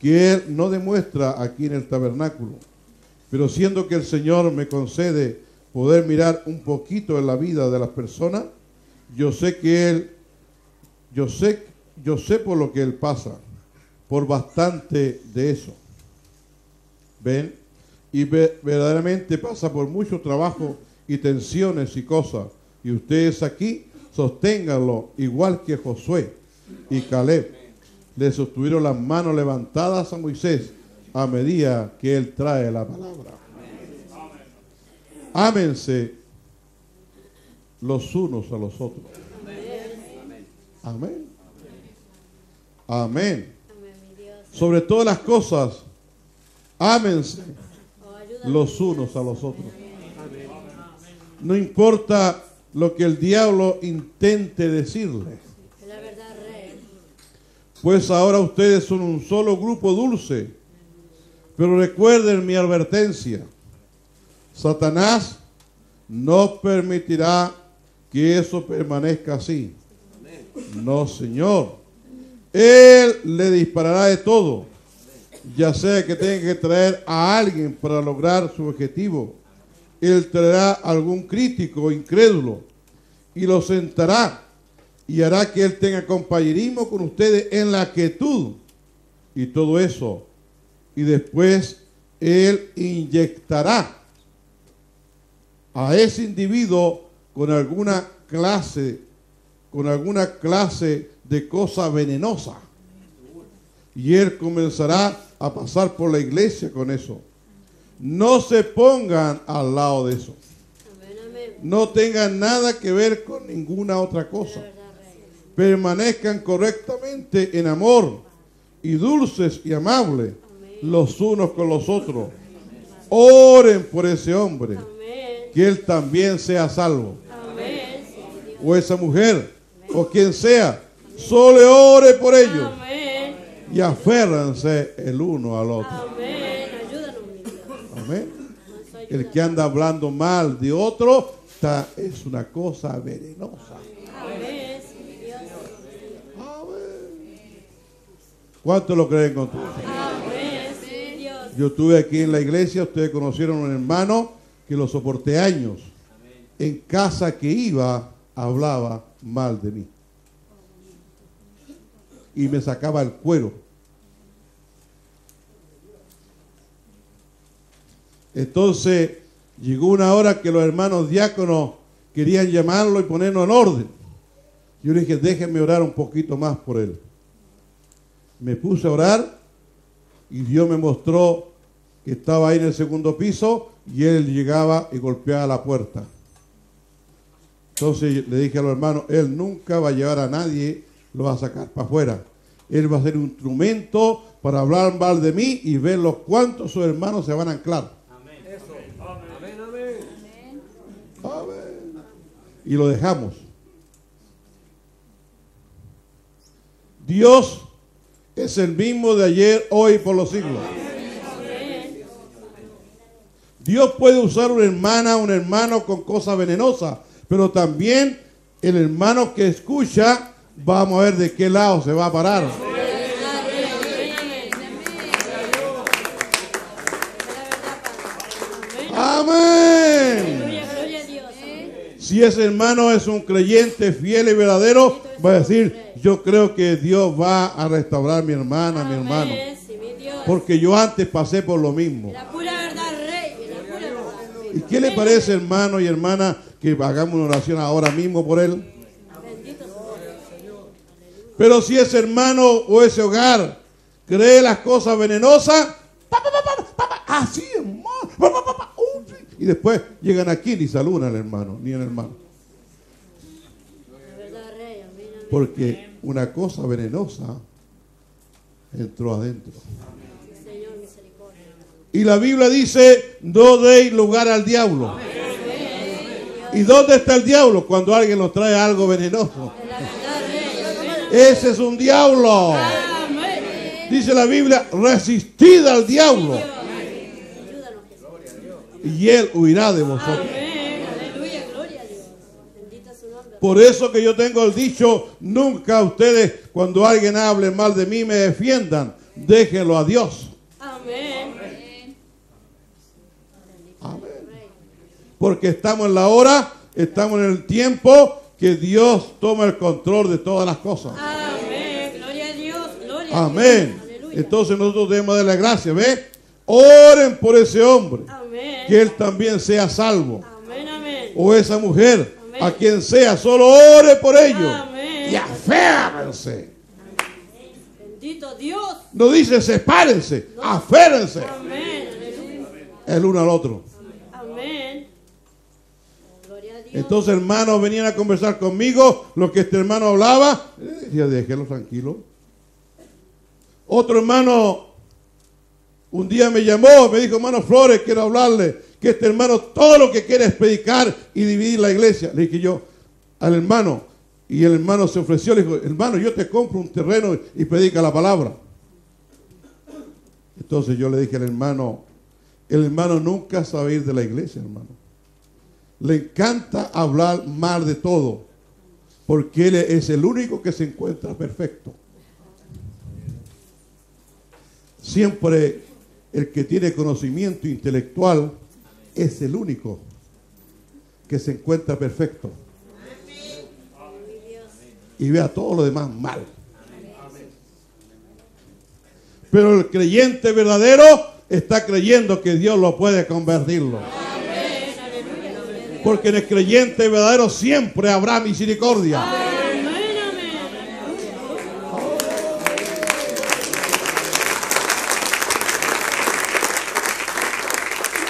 que él no demuestra aquí en el tabernáculo. Pero siendo que el Señor me concede poder mirar un poquito en la vida de las personas, yo sé que él, yo sé, yo sé por lo que él pasa, por bastante de eso. ¿Ven? Y ve, verdaderamente pasa por mucho trabajo y tensiones y cosas. Y ustedes aquí, sosténganlo, igual que Josué y Caleb. Le sostuvieron las manos levantadas a Moisés a medida que él trae la palabra. Ámense los unos a los otros. Amén. Amén. Amén. Amén. Sobre todas las cosas, ámense los unos a los otros. No importa lo que el diablo intente decirles. Pues ahora ustedes son un solo grupo dulce. Pero recuerden mi advertencia. Satanás no permitirá que eso permanezca así. No, Señor. Él le disparará de todo, ya sea que tenga que traer a alguien para lograr su objetivo. Él traerá algún crítico incrédulo y lo sentará y hará que él tenga compañerismo con ustedes en la quietud y todo eso. Y después él inyectará a ese individuo con alguna clase, con alguna clase de cosa venenosa. Y él comenzará a pasar por la iglesia con eso. No se pongan al lado de eso. No tengan nada que ver con ninguna otra cosa. Permanezcan correctamente en amor y dulces y amables los unos con los otros. Oren por ese hombre, que él también sea salvo. Amén. O esa mujer, amén, o quien sea, solo ore por ellos. Amén. Y aférranse el uno al otro. Amén. Ayúdanos, mi Dios. Amén. El que anda hablando mal de otro está, es una cosa venenosa. Amén. Amén. ¿Cuántos lo creen con todo? Amén. Yo estuve aquí en la iglesia, ustedes conocieron a un hermano que lo soporté años. En casa que iba, hablaba mal de mí. Y me sacaba el cuero. Entonces, llegó una hora que los hermanos diáconos querían llamarlo y ponernos en orden. Yo le dije, déjenme orar un poquito más por él. Me puse a orar y Dios me mostró que estaba ahí en el segundo piso. Y él llegaba y golpeaba la puerta. Entonces le dije a los hermanos, él nunca va a llevar a nadie, lo va a sacar para afuera. Él va a ser un instrumento para hablar mal de mí y ver los cuantos sus hermanos se van a anclar. Amén. Eso. Amén. Amén. Amén. Amén. Y lo dejamos. Dios es el mismo de ayer, hoy y por los siglos. Amén. Dios puede usar una hermana, un hermano con cosas venenosas, pero también el hermano que escucha, vamos a ver de qué lado se va a parar. Amén. Amén. Si ese hermano es un creyente fiel y verdadero, va a decir, yo creo que Dios va a restaurar a mi hermana, a mi hermano. Porque yo antes pasé por lo mismo. La pura verdad, Rey. La pura verdad. ¿Y qué le parece, hermano y hermana, que hagamos una oración ahora mismo por él? Pero si ese hermano o ese hogar cree las cosas venenosas, pa, pa, pa, pa, pa, así, hermano, pa, pa, pa, pa, uh, y después llegan aquí y ni saludan al hermano, ni al hermano. Porque una cosa venenosa entró adentro. Y la Biblia dice, no deis lugar al diablo. ¿Y dónde está el diablo? Cuando alguien nos trae algo venenoso. Ese es un diablo. Dice la Biblia, resistid al diablo y él huirá de vosotros. Por eso que yo tengo el dicho, nunca ustedes, cuando alguien hable mal de mí, me defiendan, déjenlo a Dios. Amén. Amén. Porque estamos en la hora, estamos en el tiempo que Dios toma el control de todas las cosas. Amén. Gloria a Dios. Gloria amén. A Dios. Aleluya. Entonces nosotros debemos de la gracia, ¿ve? Oren por ese hombre. Amén. Que él también sea salvo. Amén, amén. O esa mujer, amén. A quien sea, solo ore por ellos. Amén. Y aférrense. Amén. Bendito Dios. No dice sepárense, no. Aférrense. Amén. El uno al otro. Entonces, hermanos, venían a conversar conmigo. Lo que este hermano hablaba, eh, ya déjelo tranquilo. Otro hermano, un día me llamó, me dijo, hermano Flores, quiero hablarle, que este hermano todo lo que quiere es predicar y dividir la iglesia. Le dije yo al hermano, y el hermano se ofreció, le dijo, hermano, yo te compro un terreno y predica la palabra. Entonces yo le dije al hermano, el hermano nunca sabe ir de la iglesia, hermano. Le encanta hablar mal de todo, porque él es el único que se encuentra perfecto. Siempre el que tiene conocimiento intelectual es el único que se encuentra perfecto. Y ve a todo lo demás mal. Pero el creyente verdadero está creyendo que Dios lo puede convertirlo. Porque en el creyente verdadero siempre habrá misericordia.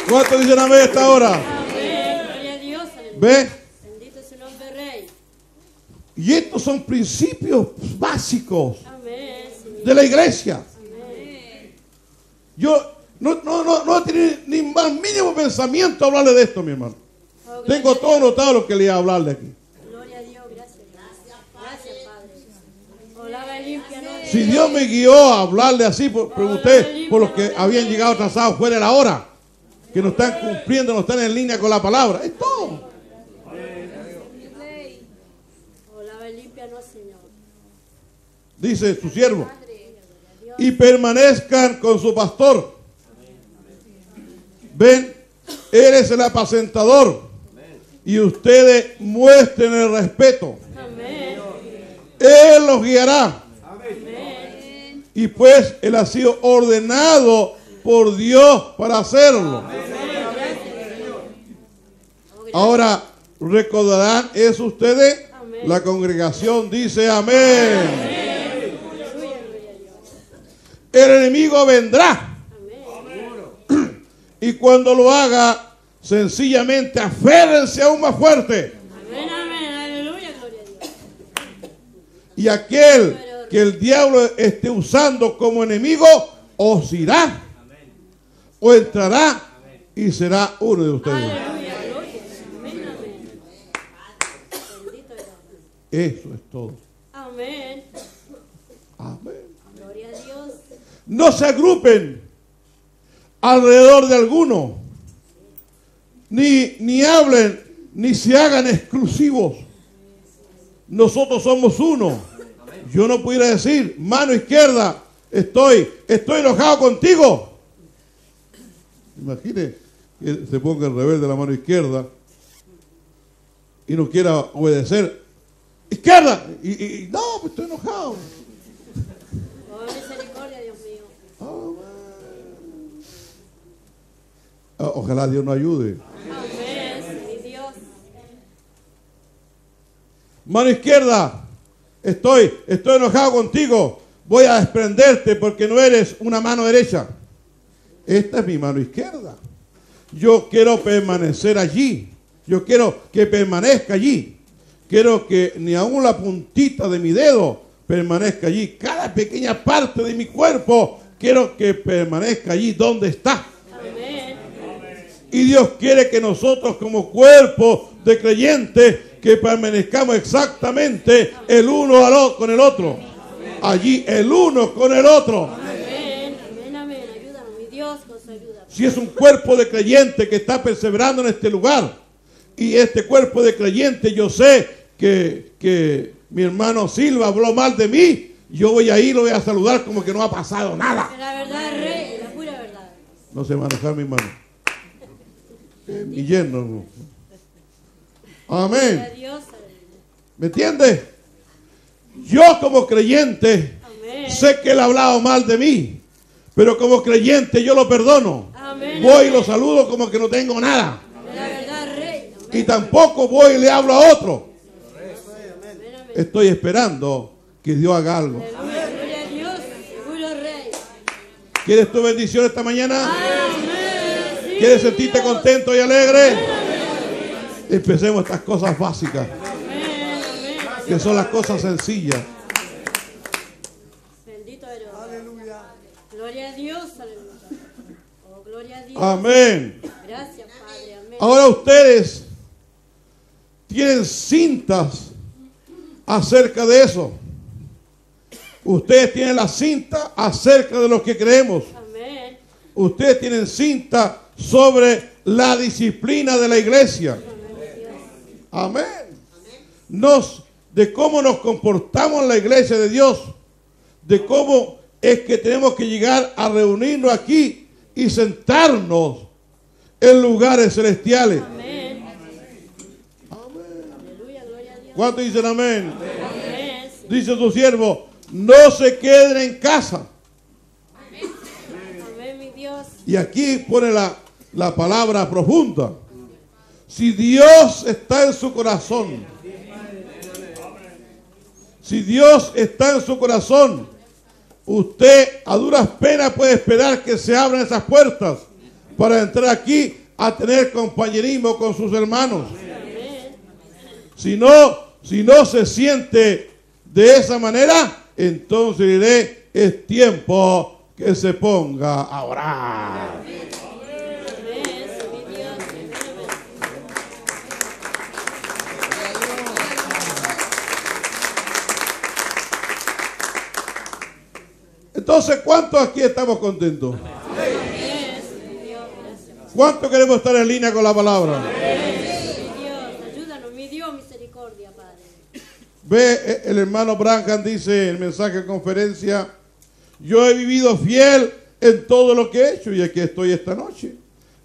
¿Cuántos dicen amén hasta ahora? ¿Ve? Y estos son principios básicos de la iglesia. Yo no, no, no, no tenía ni más mínimo pensamiento hablarle de esto, mi hermano. Tengo todo anotado lo que le iba a hablar de aquí. Gloria a Dios, gracias. Gracias, Padre. Si Dios me guió a hablarle así, pregunté por los que habían llegado atrasados fuera de la hora, que no están cumpliendo, no están en línea con la palabra. Es todo. Dice su siervo, y permanezcan con su pastor. Ven, eres el apacentador. Y ustedes muestren el respeto. Amén. Él los guiará. Amén. Y pues Él ha sido ordenado por Dios para hacerlo. Amén. Ahora, ¿recordarán eso ustedes? Amén. La congregación dice amén. Amén. El enemigo vendrá. Amén. Y cuando lo haga, sencillamente aférrense aún más fuerte. Amén, amén, aleluya, gloria a Dios. Y aquel que el diablo esté usando como enemigo os irá. Amén. O entrará. Amén. Y será uno de ustedes. Aleluya, gloria. Amén, amén. Eso es todo. Amén. Amén. Gloria a Dios. No se agrupen alrededor de alguno. Ni, ni hablen, ni se hagan exclusivos. Nosotros somos uno. Yo no pudiera decir, mano izquierda, estoy, estoy enojado contigo. Imagine que se ponga el rebelde de la mano izquierda y no quiera obedecer, izquierda, y, y no, pues estoy enojado. Oh, misericordia, Dios mío. Oh, ojalá Dios nos ayude. Amén. Dios. Mano izquierda, estoy, estoy enojado contigo. Voy a desprenderte porque no eres una mano derecha. Esta es mi mano izquierda. Yo quiero permanecer allí. Yo quiero que permanezca allí. Quiero que ni aún la puntita de mi dedo permanezca allí. Cada pequeña parte de mi cuerpo quiero que permanezca allí donde está. Amén. Y Dios quiere que nosotros como cuerpo de creyentes que permanezcamos exactamente el uno al otro, con el otro. Allí el uno con el otro. Amén, amén, amén. Ayúdanos, mi Dios, nos ayuda. Si es un cuerpo de creyente que está perseverando en este lugar, y este cuerpo de creyente, yo sé que, que mi hermano Silva habló mal de mí, yo voy a ir, lo voy a saludar como que no ha pasado nada. La verdad, Rey, la pura verdad. No se va a enojar mi hermano. Eh, mi yerno. Amén. ¿Me entiendes? Yo como creyente, amén, sé que él ha hablado mal de mí, pero como creyente yo lo perdono. Amén. Voy y lo saludo como que no tengo nada. La verdad, Rey. Y tampoco voy y le hablo a otro. Amén. Estoy esperando que Dios haga algo. ¿Quieres tu bendición esta mañana? Amén. ¿Quieres sentirte contento y alegre? Amén. Empecemos estas cosas básicas, que son las cosas sencillas. Bendito eres. Aleluya. Gloria a Dios. Aleluya. Oh, gloria a Dios. Amén. Gracias, Padre. Amén. Ahora ustedes tienen cintas acerca de eso. Ustedes tienen la cinta acerca de lo que creemos. Amén. Ustedes tienen cinta sobre la disciplina de la iglesia. Amén. Nos de cómo nos comportamos en la iglesia de Dios, de cómo es que tenemos que llegar a reunirnos aquí y sentarnos en lugares celestiales. Amén. Amén. ¿Cuántos dicen amén? Amén. Dice tu siervo, no se queden en casa. Amén, mi Dios. Y aquí pone la, la palabra profunda. Si Dios está en su corazón, si Dios está en su corazón, usted a duras penas puede esperar que se abran esas puertas para entrar aquí a tener compañerismo con sus hermanos. Si no, si no se siente de esa manera, entonces diré, es tiempo que se ponga a orar. Entonces, ¿cuántos aquí estamos contentos? ¿Cuántos queremos estar en línea con la palabra? Dios, ayúdanos, mi Dios, misericordia, Padre. Ve, el hermano Branham dice en el mensaje de conferencia, yo he vivido fiel en todo lo que he hecho y aquí estoy esta noche.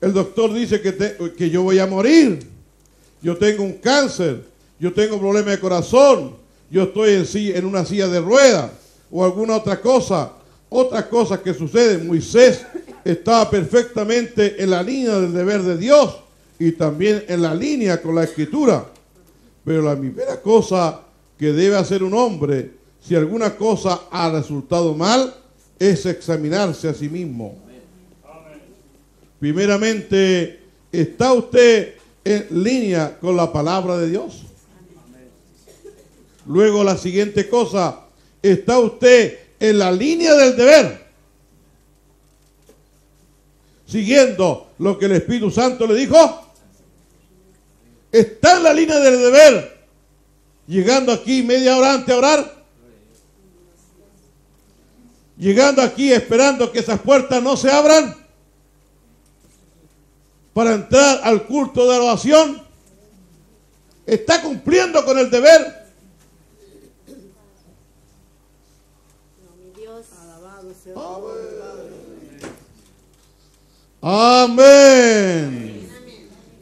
El doctor dice que, te, que yo voy a morir. Yo tengo un cáncer, yo tengo problemas de corazón, yo estoy en, en una silla de ruedas o alguna otra cosa. Otras cosas que suceden. Moisés estaba perfectamente en la línea del deber de Dios y también en la línea con la Escritura. Pero la primera cosa que debe hacer un hombre, si alguna cosa ha resultado mal, es examinarse a sí mismo. Primeramente, ¿está usted en línea con la palabra de Dios? Luego la siguiente cosa, ¿está usted en la línea del deber? Siguiendo lo que el Espíritu Santo le dijo. ¿Está en la línea del deber? Llegando aquí media hora antes a orar. Llegando aquí esperando que esas puertas no se abran para entrar al culto de oración. ¿Está cumpliendo con el deber? Amén.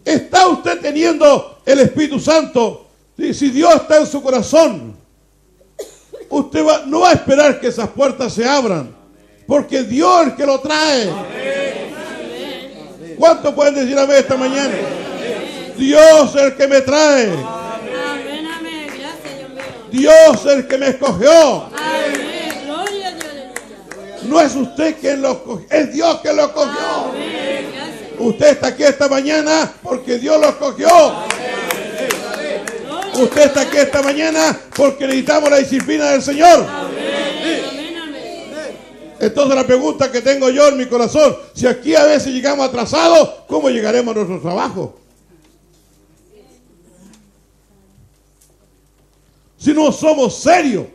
¿Está usted teniendo el Espíritu Santo? Si, si Dios está en su corazón, usted va, no va a esperar que esas puertas se abran, porque Dios es el que lo trae. Amén. ¿Cuánto pueden decir amén esta mañana? Amén. Dios es el que me trae. Amén. Amén. Gracias, Dios mío. Dios es el que me escogió. Amén. Gloria a Dios. No es usted quien lo escogió, es Dios que lo escogió. Amén. Usted está aquí esta mañana porque Dios lo escogió. Usted está aquí esta mañana porque necesitamos la disciplina del Señor. Entonces la pregunta que tengo yo en mi corazón, si aquí a veces llegamos atrasados, ¿cómo llegaremos a nuestro trabajo? Si no somos serios.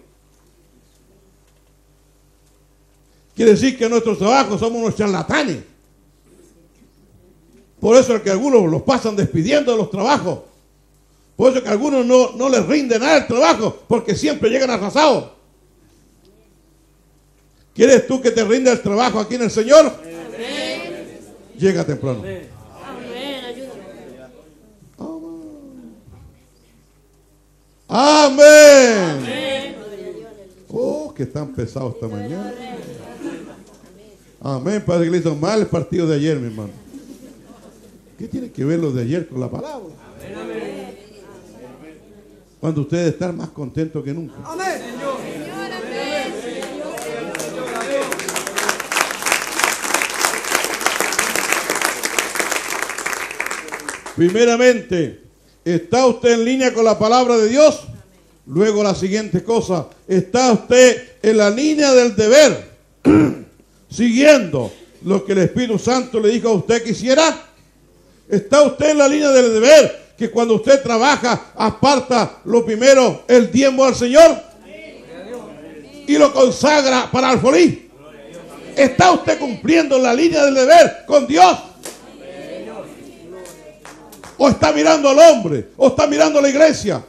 Quiere decir que en nuestros trabajos somos unos charlatanes. Por eso es que algunos los pasan despidiendo de los trabajos. Por eso es que algunos no, no les rinde nada el trabajo, porque siempre llegan atrasados. ¿Quieres tú que te rinda el trabajo aquí en el Señor? Amén. Llega temprano. Amén. Amén. Oh, que tan pesado esta mañana. Amén. Parece que le hizo mal el partido de ayer, mi hermano. ¿Qué tiene que ver lo de ayer con la palabra? Amén. Cuando ustedes están más contentos que nunca. Amén. Primeramente, ¿está usted en línea con la palabra de Dios? Luego la siguiente cosa, ¿está usted en la línea del deber? Siguiendo lo que el Espíritu Santo le dijo a usted que hiciera. ¿Está usted en la línea del deber? Que cuando usted trabaja, aparta lo primero, el diezmo al Señor. Y lo consagra para el alfolí. ¿Está usted cumpliendo la línea del deber con Dios? ¿O está mirando al hombre? ¿O está mirando a la iglesia?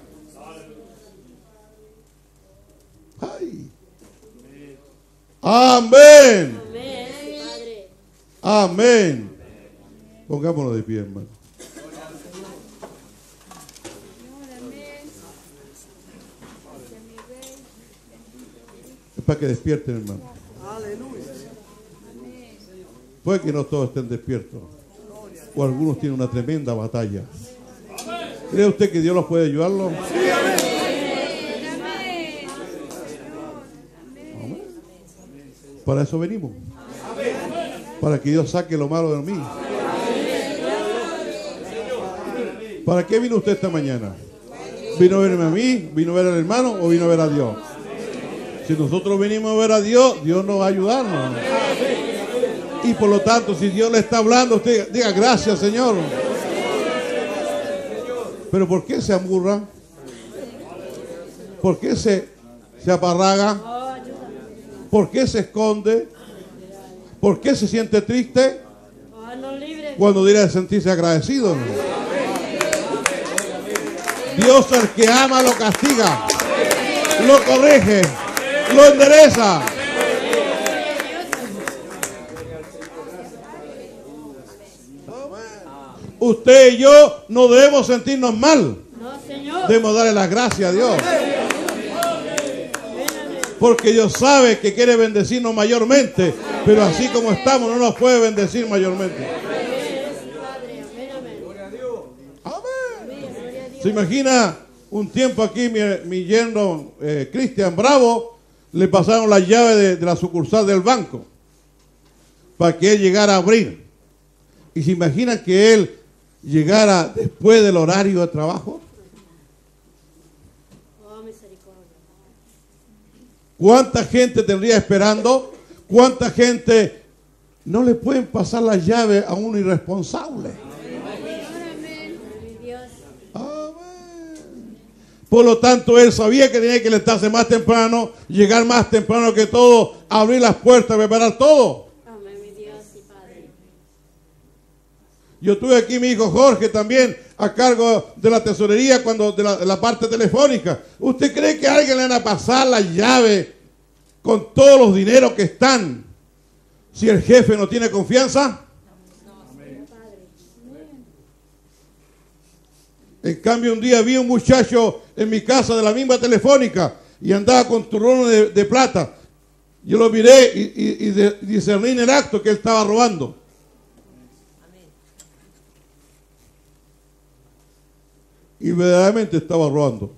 Ay. Amén. Amén. Pongámonos de pie, hermano. Es para que despierten, hermano. Puede que no todos estén despiertos. O algunos tienen una tremenda batalla. ¿Cree usted que Dios los puede ayudarlos? Para eso venimos. Para que Dios saque lo malo de mí. ¿Para qué vino usted esta mañana? ¿Vino a verme a mí? ¿Vino a ver al hermano? ¿O vino a ver a Dios? Si nosotros venimos a ver a Dios, Dios nos va a ayudarnos. Y por lo tanto, si Dios le está hablando, usted diga, gracias, Señor. Pero ¿por qué se amurra? ¿Por qué se, se aparraga? ¿Por qué se esconde? ¿Por qué se siente triste? Cuando dirá sentirse agradecido, ¿no? Dios el que ama lo castiga, lo corrige, lo endereza. Usted y yo no debemos sentirnos mal. Debemos darle las gracias a Dios. Porque Dios sabe que quiere bendecirnos mayormente, pero así como estamos no nos puede bendecir mayormente. ¿Se imagina un tiempo aquí mi, mi yerno eh, Cristian Bravo le pasaron la llave de, de la sucursal del banco para que él llegara a abrir? ¿Y se imagina que él llegara después del horario de trabajo? ¿Cuánta gente tendría esperando? ¿Cuánta gente no le pueden pasar la llave a un irresponsable? Por lo tanto, él sabía que tenía que levantarse más temprano, llegar más temprano que todo, abrir las puertas, preparar todo. Amén, mi Dios y Padre. Yo tuve aquí mi hijo Jorge también a cargo de la tesorería, cuando de la, de la parte telefónica. ¿Usted cree que a alguien le van a pasar la llave con todos los dineros que están si el jefe no tiene confianza? Amén. En cambio, un día vi un muchacho en mi casa de la misma telefónica y andaba con turrones de, de plata. Yo lo miré y, y, y de, discerní en el acto que él estaba robando. Y verdaderamente estaba robando.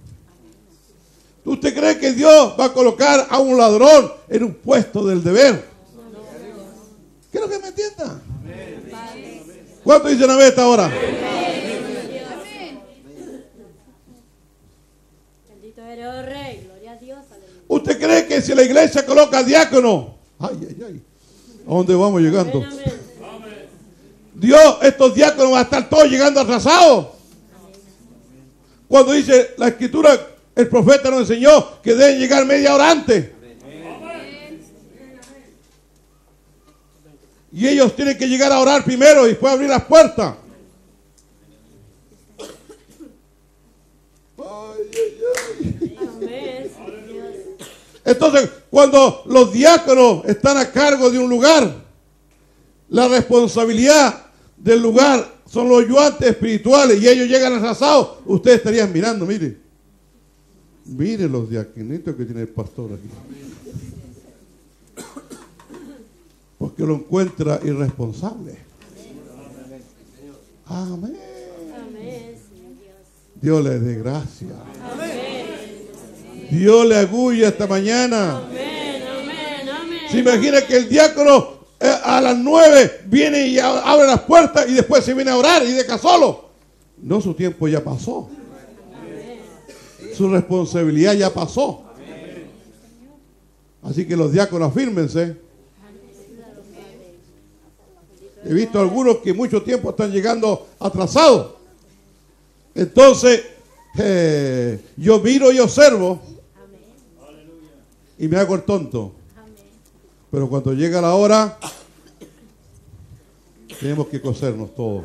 ¿Tú usted cree que Dios va a colocar a un ladrón en un puesto del deber? Quiero que me entiendan. ¿Cuántos dicen a ver esta hora? Bendito eres, oh Rey, gloria a Dios. ¿Usted cree que si la iglesia coloca diácono? Ay, ay, ay. ¿A dónde vamos llegando? Dios, estos diáconos van a estar todos llegando atrasados. Cuando dice la escritura, el profeta nos enseñó que deben llegar media hora antes. Y ellos tienen que llegar a orar primero y después abrir las puertas. Entonces, cuando los diáconos están a cargo de un lugar, la responsabilidad del lugar son los ayudantes espirituales y ellos llegan atrasados. Ustedes estarían mirando, miren. Miren los diáconitos que tiene el pastor aquí. Porque lo encuentra irresponsable. Amén. Dios les dé gracia. Dios le agulla esta mañana. Amén, amén, amén. Se imagina que el diácono a las nueve viene y abre las puertas y después se viene a orar y deja solo. No, su tiempo ya pasó. Amén. Su responsabilidad ya pasó. Amén. Así que los diáconos, afírmense. He visto algunos que mucho tiempo están llegando atrasados. Entonces, eh, yo miro y observo. Amén. Y me hago el tonto. Pero cuando llega la hora, tenemos que cosernos todos.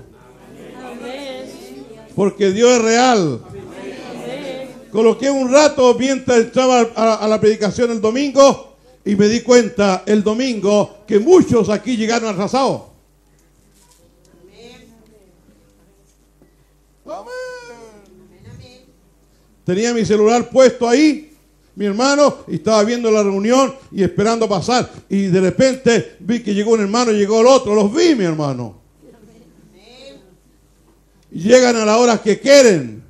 Porque Dios es real. Coloqué un rato mientras entraba a la predicación el domingo y me di cuenta el domingo que muchos aquí llegaron atrasados. Tenía mi celular puesto ahí, mi hermano, y estaba viendo la reunión y esperando pasar. Y de repente vi que llegó un hermano, llegó el otro. Los vi, mi hermano. Y llegan a las horas que quieren.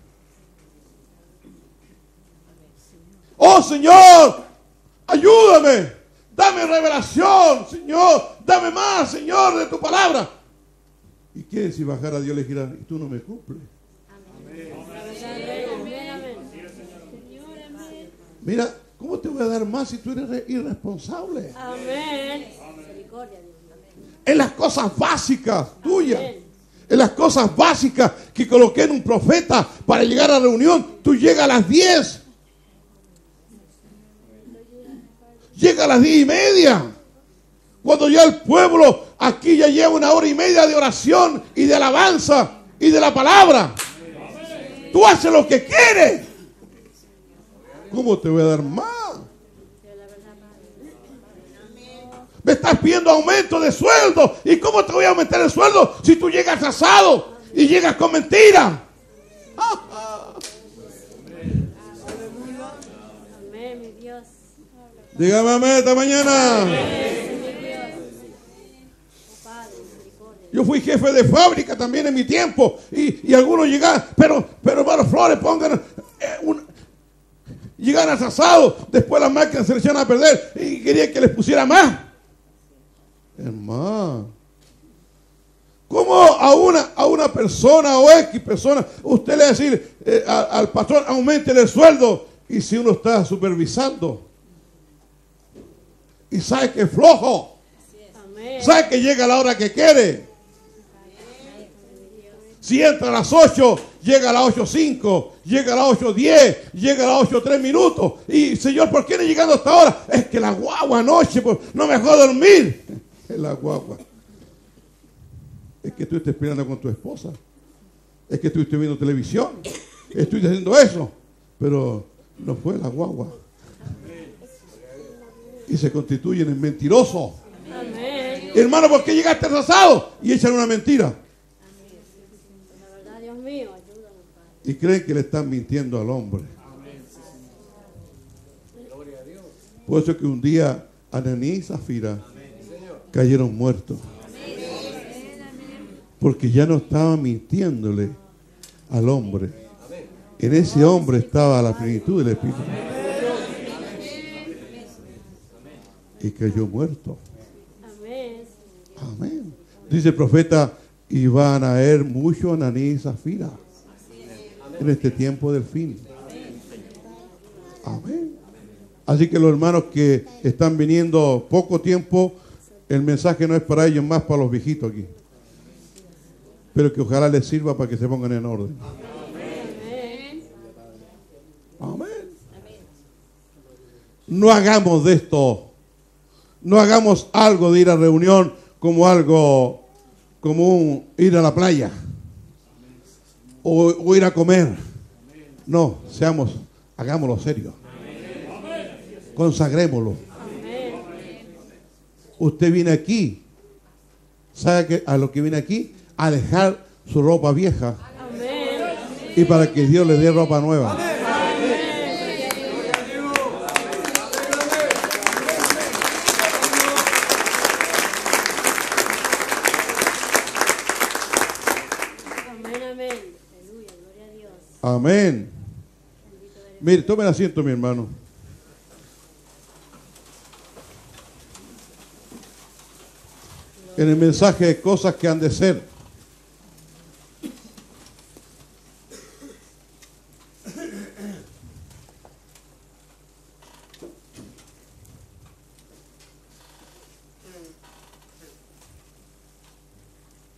¡Oh, Señor! ¡Ayúdame! ¡Dame revelación, Señor! ¡Dame más, Señor, de tu palabra! ¿Y qué si bajara a Dios le dijera, y tú no me cumples? Amén. Amén. Mira, ¿cómo te voy a dar más si tú eres irresponsable? Amén. En las cosas básicas tuyas, en las cosas básicas que coloqué en un profeta para llegar a la reunión, tú llegas a las diez. Llega a las diez y media. Cuando ya el pueblo aquí ya lleva una hora y media de oración y de alabanza y de la palabra. Tú haces lo que quieres. ¿Cómo te voy a dar más? Me estás pidiendo aumento de sueldo. ¿Y cómo te voy a aumentar el sueldo si tú llegas atrasado y llegas con mentiras? Dígame amén esta mañana. Yo fui jefe de fábrica también en mi tiempo. Y, y algunos llegaban, pero, pero hermano Flores, pongan eh, un... Llegan atrasados, después las máquinas se le echaron a perder y querían que les pusiera más. Hermano, ¿cómo a una, a una persona o X persona usted le decir eh, a, al patrón aumente el sueldo? Y si uno está supervisando y sabe que es flojo, sabe que llega a la hora que quiere. Si entra a las ocho, llega a las ocho cinco, llega a las ocho diez, llega a las ocho tres minutos. Y Señor, ¿por qué no he llegado hasta ahora? Es que la guagua anoche, pues, no me dejó dormir. Es la guagua. Es que tú estás esperando con tu esposa. Es que estuviste viendo televisión. Estuviste haciendo eso. Pero no fue la guagua. Y se constituyen en mentirosos. Amén. Hermano, ¿por qué llegaste atrasado? Y echan una mentira. y creen que le están mintiendo al hombre. Por eso que un día Ananí y Zafira cayeron muertos, porque ya no estaba mintiéndole al hombre. En ese hombre estaba la plenitud del Espíritu. Y cayó muerto. Amén. Dice el profeta, y van a haber mucho Ananí y Zafira en este tiempo del fin. Amén. Así que los hermanos que están viniendo poco tiempo, el mensaje no es para ellos, más para los viejitos aquí. Pero que ojalá les sirva para que se pongan en orden. Amén. Amén. No hagamos de esto, no hagamos algo de ir a reunión como algo, como un, ir a la playa o, o ir a comer. No, seamos, hagámoslo serio. Consagrémoslo. Usted viene aquí, ¿sabe que a lo que viene aquí? A dejar su ropa vieja. Amén. Y para que Dios le dé ropa nueva. Amén. Amén. Mire, tome el asiento, mi hermano. En el mensaje de cosas que han de ser.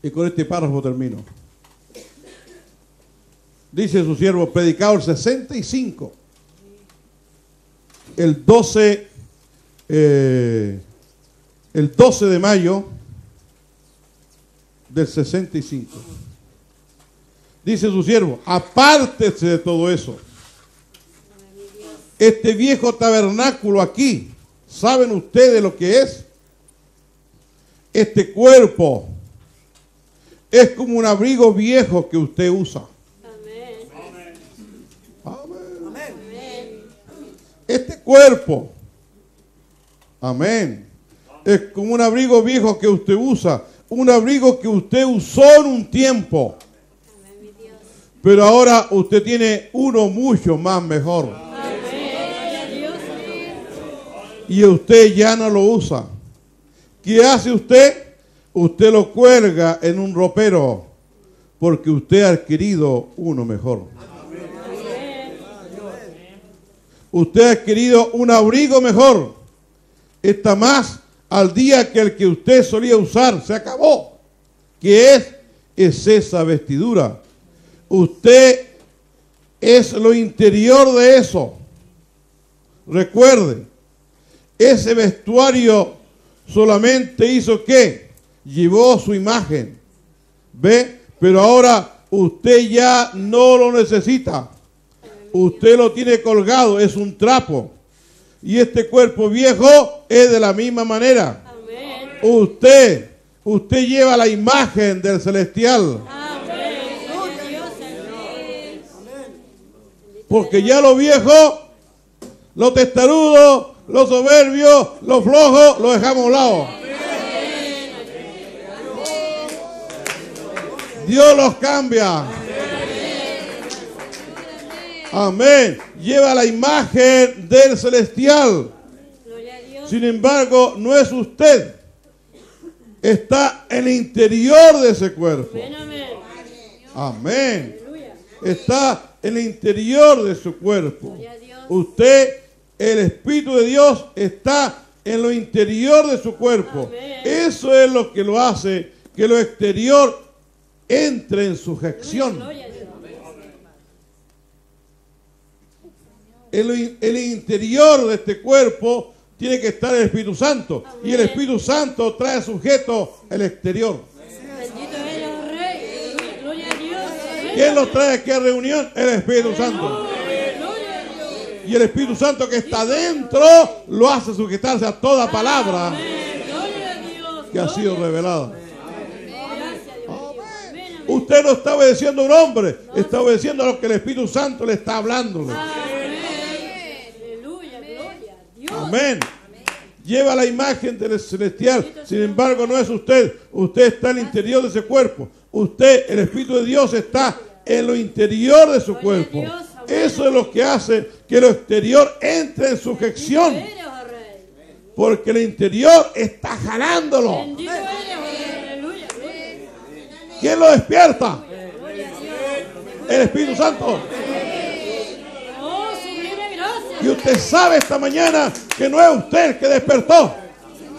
Y con este párrafo termino. Dice su siervo, predicado el sesenta y cinco. El doce, eh, el doce de mayo del sesenta y cinco. Dice su siervo, apártese de todo eso. Este viejo tabernáculo aquí, ¿saben ustedes lo que es? Este cuerpo es como un abrigo viejo que usted usa. Amén. Amén. Amén. Este cuerpo, amén, es como un abrigo viejo que usted usa. Un abrigo que usted usó en un tiempo. Amén, Dios. Pero ahora usted tiene uno mucho más mejor. Amén. Y usted ya no lo usa. ¿Qué hace usted? Usted lo cuelga en un ropero porque usted ha adquirido uno mejor. Amén. Usted ha adquirido un abrigo mejor. Está más al día que el que usted solía usar se acabó. ¿Qué es? Es esa vestidura. Usted es lo interior de eso. Recuerde, ese vestuario solamente hizo que llevó su imagen. ¿Ve? Pero ahora usted ya no lo necesita. Usted lo tiene colgado, es un trapo. Y este cuerpo viejo es de la misma manera. Amén. Usted, usted lleva la imagen del celestial. Amén. Porque ya lo viejo, lo testarudo, lo soberbio, lo flojo, lo dejamos a un lado. Dios los cambia. Amén. Lleva la imagen del celestial. Sin embargo, no es usted. Está en el interior de ese cuerpo. Amén. Está en el interior de su cuerpo. Usted, el Espíritu de Dios, está en lo interior de su cuerpo. Eso es lo que lo hace que lo exterior entre en sujeción. El, el interior de este cuerpo tiene que estar el Espíritu Santo. Amén. Y el Espíritu Santo trae sujeto el exterior. Bendito es el Rey. Gloria a Dios. ¿Quién los trae aquí a reunión? El Espíritu Santo. Y el Espíritu Santo que está dentro lo hace sujetarse a toda palabra que ha sido revelada. Amén. Usted no está obedeciendo a un hombre, está obedeciendo a lo que el Espíritu Santo le está hablándole. Aleluya, gloria a Dios. Amén. Lleva la imagen del celestial, sin embargo no es usted. Usted está en el interior de ese cuerpo. Usted, el Espíritu de Dios, está en lo interior de su cuerpo. Eso es lo que hace que lo exterior entre en sujeción, porque el interior está jalándolo. ¿Quién lo despierta? El Espíritu Santo. Y usted sabe esta mañana que no es usted el que despertó,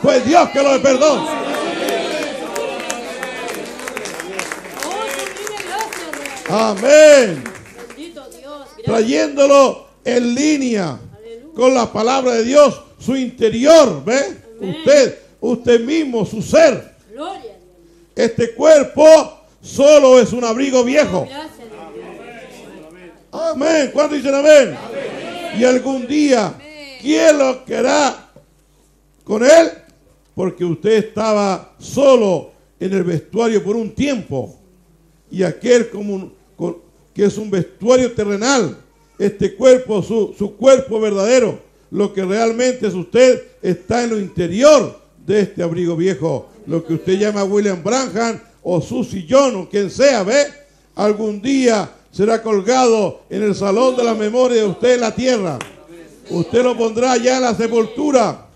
fue Dios que lo despertó. Amén. Trayéndolo en línea con la palabra de Dios, su interior, ¿ve? Usted, usted mismo, su ser. Este cuerpo solo es un abrigo viejo. Amén. ¿Cuántos dicen amén? Y algún día, ¿quién lo querrá con él? Porque usted estaba solo en el vestuario por un tiempo. Y aquel como un, con, que es un vestuario terrenal, este cuerpo, su, su cuerpo verdadero, lo que realmente es usted, está en lo interior de este abrigo viejo, lo que usted llama William Branham o su sillón o quien sea, ¿ve? Algún día será colgado en el salón de la memoria de usted en la tierra. Usted lo pondrá allá en la sepultura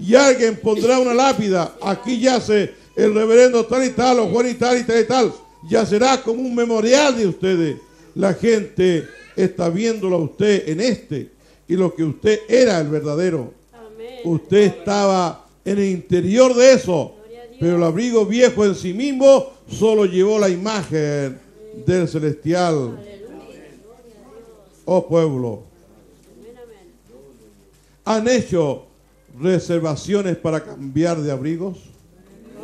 y alguien pondrá una lápida. Aquí yace el reverendo tal y tal o Juan y tal y tal y tal. Ya será como un memorial de ustedes. La gente está viéndolo a usted en este y lo que usted era el verdadero. Amén. Usted estaba en el interior de eso, pero el abrigo viejo en sí mismo solo llevó la imagen del celestial. Oh pueblo, ¿han hecho reservaciones para cambiar de abrigos?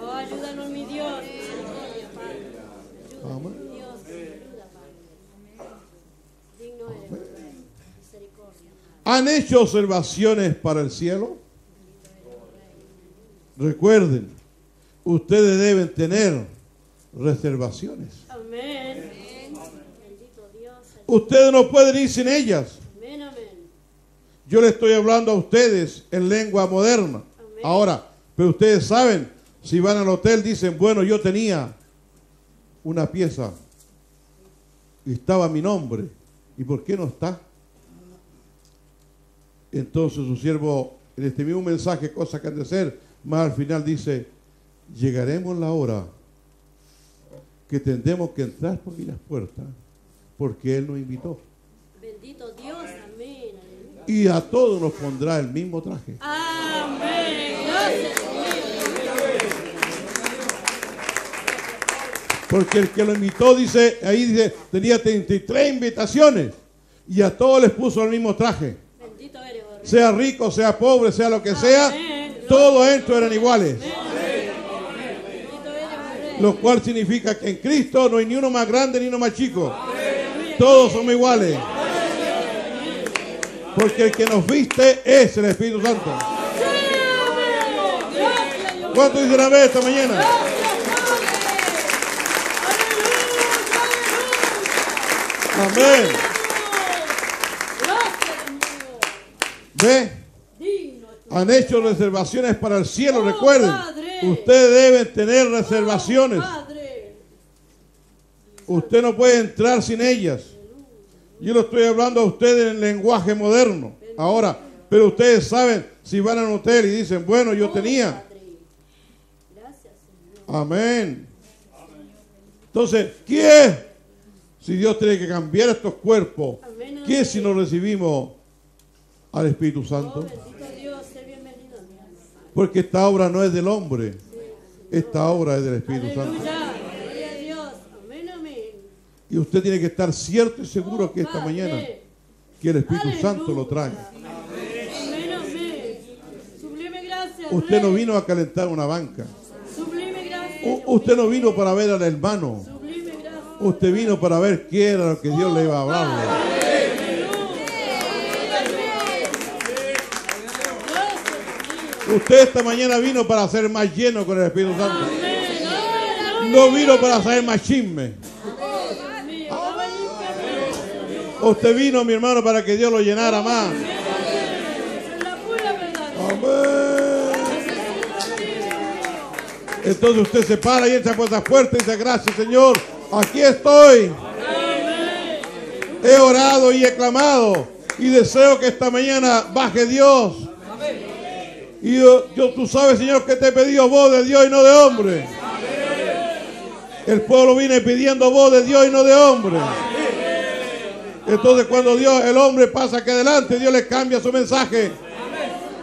Oh, ayúdanos mi Dios. Amén. ¿Han hecho observaciones para el cielo? Recuerden, ustedes deben tener reservaciones. Amén. Ustedes no pueden ir sin ellas. Yo le estoy hablando a ustedes en lengua moderna. Ahora, pero ustedes saben, si van al hotel dicen, bueno, yo tenía una pieza y estaba mi nombre. ¿Y por qué no está? Entonces su siervo, en este mismo mensaje, cosa que han de ser, más al final dice, llegaremos la hora que tendremos que entrar por las puertas, porque Él nos invitó. Bendito Dios, amén. Y a todos nos pondrá el mismo traje. Amén. Porque el que lo invitó, dice, ahí dice, tenía treinta y tres invitaciones, y a todos les puso el mismo traje. Sea rico, sea pobre, sea lo que sea, amén. Todos estos eran iguales. Amén. Lo cual significa que en Cristo no hay ni uno más grande ni uno más chico. Amén. Todos somos iguales. Amén. Porque el que nos viste es el Espíritu Santo. Amén. ¿Cuánto dicen a ver esta mañana? Amén. ¿Ve? Han hecho reservaciones para el cielo, oh, recuerden, padre. Ustedes deben tener reservaciones. Oh, usted no puede entrar sin ellas. Yo lo estoy hablando a ustedes en el lenguaje moderno. Ahora, pero ustedes saben, si van a un hotel y dicen, bueno, yo tenía. Amén. Entonces, ¿qué es? Si Dios tiene que cambiar estos cuerpos, ¿qué es si no recibimos al Espíritu Santo? Porque esta obra no es del hombre, esta obra es del Espíritu Santo. Y usted tiene que estar cierto y seguro que esta mañana que el Espíritu Santo lo trae. Usted no vino a calentar una banca. Usted no vino para ver al hermano. Usted vino para ver qué era lo que Dios le iba a hablar. Usted esta mañana vino para ser más lleno con el Espíritu Santo. No vino para saber más chisme. Usted vino, mi hermano, para que Dios lo llenara más. Amén. Entonces usted se para y echa por esas puertas y dice: gracias, Señor, aquí estoy. He orado y he clamado, y deseo que esta mañana baje Dios. Y yo, yo, tú sabes, Señor, que te he pedido voz de Dios y no de hombre. El pueblo viene pidiendo voz de Dios y no de hombre. Entonces cuando Dios, el hombre pasa aquí adelante, Dios le cambia su mensaje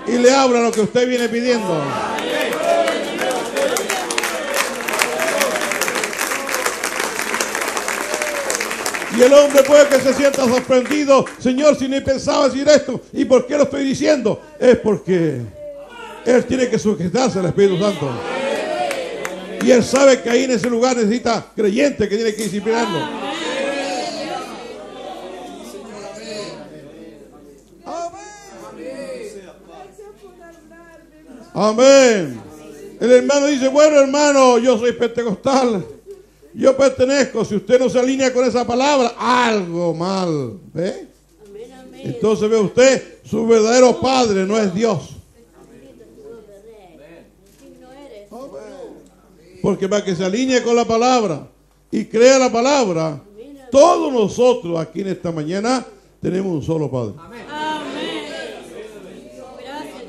y le habla lo que usted viene pidiendo. Y el hombre puede que se sienta sorprendido: Señor, si ni pensaba decir esto, ¿y por qué lo estoy diciendo? Es porque él tiene que sujetarse al Espíritu Santo. Y él sabe que ahí en ese lugar necesita creyentes que tienen que disciplinarlo. Amén. Amén. El hermano dice: bueno, hermano, yo soy pentecostal. Yo pertenezco. Si usted no se alinea con esa palabra, algo mal. ¿Ve? Entonces ve usted, su verdadero padre no es Dios. Porque para que se alinee con la palabra y crea la palabra, todos nosotros aquí en esta mañana tenemos un solo Padre. Amén. Gracias,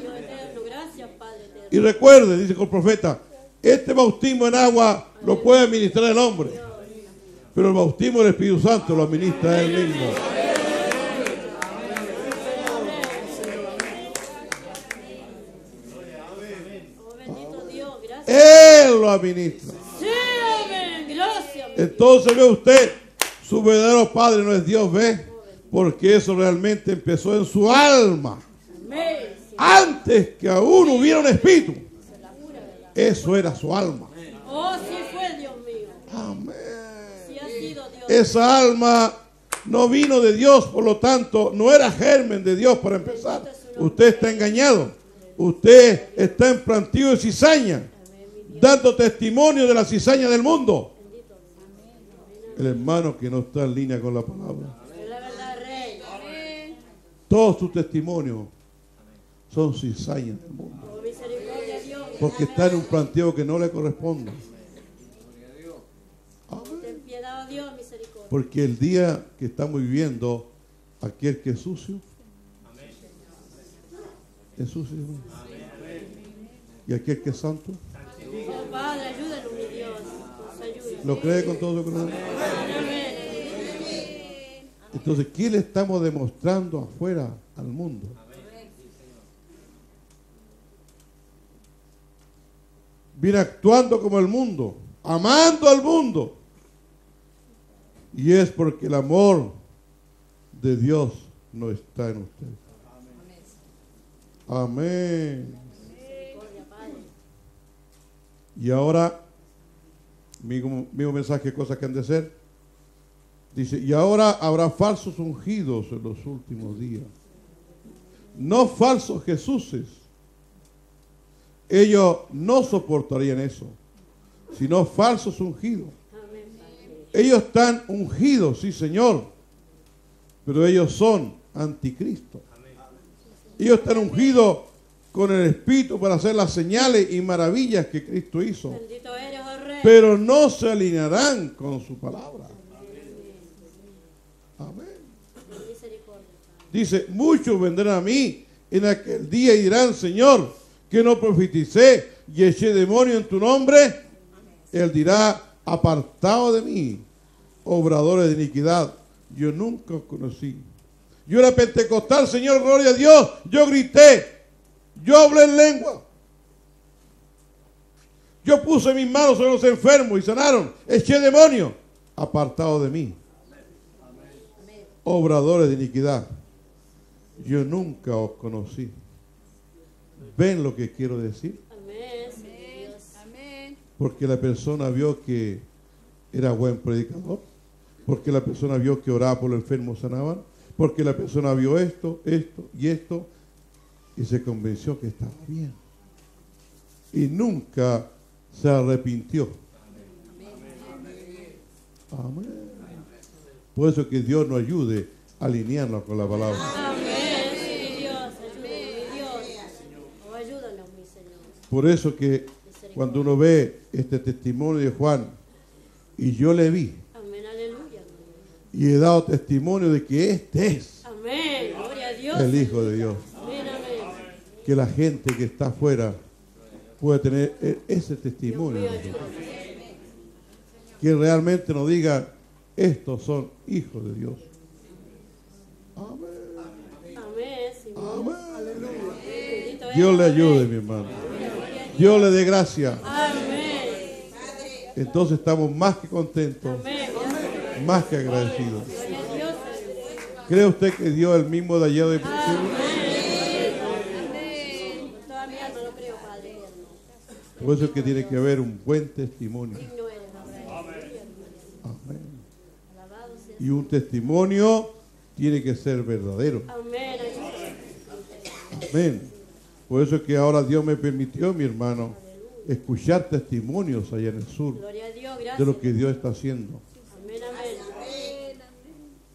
Dios eterno. Gracias, Padre eterno. Y recuerde, dice el profeta, este bautismo en agua lo puede administrar el hombre, pero el bautismo del Espíritu Santo lo administra él mismo. Él lo administra. Entonces ve usted, su verdadero padre no es Dios, ve, porque eso realmente empezó en su alma antes que aún hubiera un espíritu. Eso era su alma. Oh, sí fue, Dios mío. Amén. Sí ha sido Dios. Esa alma no vino de Dios, por lo tanto, no era germen de Dios para empezar. Usted está engañado. Usted está en plantío de cizaña, dando testimonio de la cizaña del mundo. El hermano que no está en línea con la palabra. Todos sus testimonios son cizaña del mundo. Porque está en un planteo que no le corresponde. Porque el día que estamos viviendo, aquel que es sucio, es sucio. Y aquel que es santo, lo cree con todo su corazón. Entonces, ¿qué le estamos demostrando afuera al mundo? Viene actuando como el mundo, amando al mundo. Y es porque el amor de Dios no está en usted. Amén. Y ahora, mismo, mismo mensaje, cosas que han de ser. Dice: y ahora habrá falsos ungidos en los últimos días. No falsos Jesuses. Ellos no soportarían eso, sino falsos ungidos. Ellos están ungidos, sí, Señor, pero ellos son anticristo. Ellos están ungidos con el Espíritu para hacer las señales y maravillas que Cristo hizo, pero no se alinearán con su palabra. Amén. Dice: muchos vendrán a mí en aquel día y dirán: Señor, que no profeticé y eché demonio en tu nombre. Él dirá: apartado de mí, obradores de iniquidad, yo nunca os conocí. Yo era pentecostal, Señor, gloria a Dios. Yo grité, yo hablé en lengua, yo puse mis manos sobre los enfermos y sanaron, eché demonio. Apartado de mí, obradores de iniquidad, yo nunca os conocí. ¿Ven lo que quiero decir? Amén. Porque la persona vio que era buen predicador, porque la persona vio que oraba por los enfermos, sanaban, porque la persona vio esto, esto y esto, y se convenció que estaba bien. Y nunca se arrepintió. Amén. Amén. Por eso que Dios nos ayude alinearnos con la palabra. Amén. Dios, Dios. Ayúdanos, mi Señor. Por eso que cuando uno ve este testimonio de Juan, y yo le vi, amén, aleluya, y he dado testimonio de que este es, amén, gloria a Dios, el Hijo de Dios. Amén, amén. Que la gente que está afuera pueda tener ese testimonio. Dios mío, que realmente nos diga, estos son hijos de Dios. Amén. Amén. Amén. Aleluya. Dios le ayude, mi hermano. Dios le dé gracia. Amén. Entonces estamos más que contentos, amén, más que agradecidos. ¿Cree usted que Dios es el mismo de ayer de hoy? Amén. Todavía no lo creo, Padre. Por eso es que tiene que haber un buen testimonio. Amén. Y un testimonio tiene que ser verdadero. Amén. Amén. Por eso es que ahora Dios me permitió, mi hermano, escuchar testimonios allá en el sur de lo que Dios está haciendo.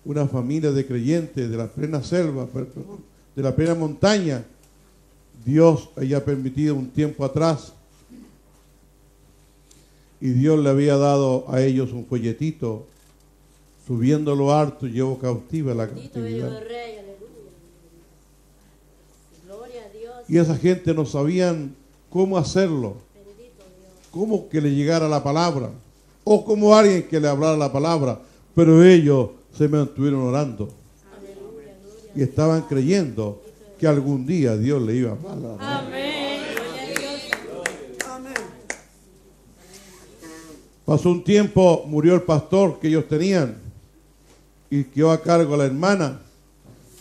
Una familia de creyentes de la plena selva, perdón, de la plena montaña. Dios había permitido un tiempo atrás, y Dios le había dado a ellos un folletito, subiendo lo harto, llevo cautiva la cautividad. Y esa gente no sabían cómo hacerlo, cómo que le llegara la palabra, o cómo alguien que le hablara la palabra, pero ellos se mantuvieron orando y estaban creyendo que algún día Dios le iba a hablar. Amén. Pasó un tiempo, murió el pastor que ellos tenían y quedó a cargo a la hermana.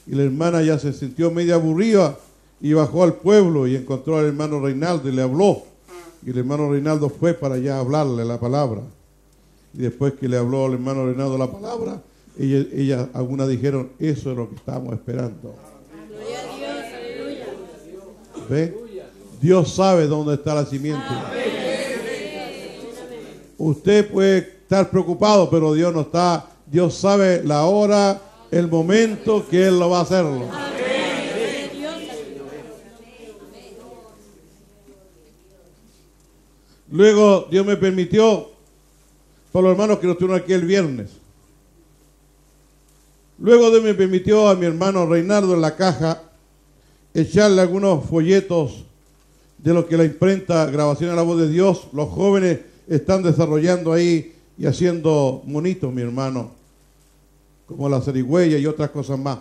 Y la hermana ya se sintió medio aburrida y bajó al pueblo y encontró al hermano Reinaldo y le habló. Y el hermano Reinaldo fue para allá a hablarle la palabra. Y después que le habló al hermano Reinaldo la palabra, ellas, ellas algunas dijeron, eso es lo que estamos esperando. Gloria a Dios, aleluya. ¿Ve? Dios sabe dónde está la simiente. Usted puede estar preocupado, pero Dios no está. Dios sabe la hora, el momento que Él lo va a hacerlo. Luego Dios me permitió, para los hermanos que nos estuvieron aquí el viernes, luego Dios me permitió a mi hermano Reinaldo en la caja echarle algunos folletos de lo que la imprenta Grabación a la Voz de Dios, los jóvenes están desarrollando ahí y haciendo monitos, mi hermano, como la zarigüeya y otras cosas más.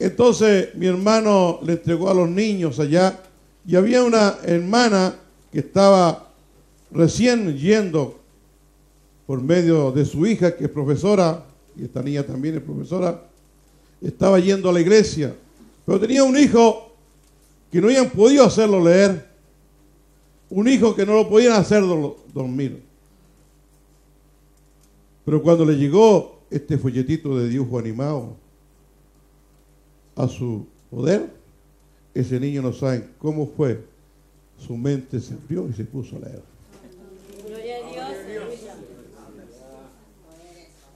Entonces mi hermano le entregó a los niños allá, y había una hermana que estaba recién yendo por medio de su hija, que es profesora, y esta niña también es profesora, estaba yendo a la iglesia, pero tenía un hijo que no habían podido hacerlo leer, un hijo que no lo podían hacer dormir. Pero cuando le llegó este folletito de dibujo animado a su poder, ese niño no sabe cómo fue, su mente se abrió y se puso a leer.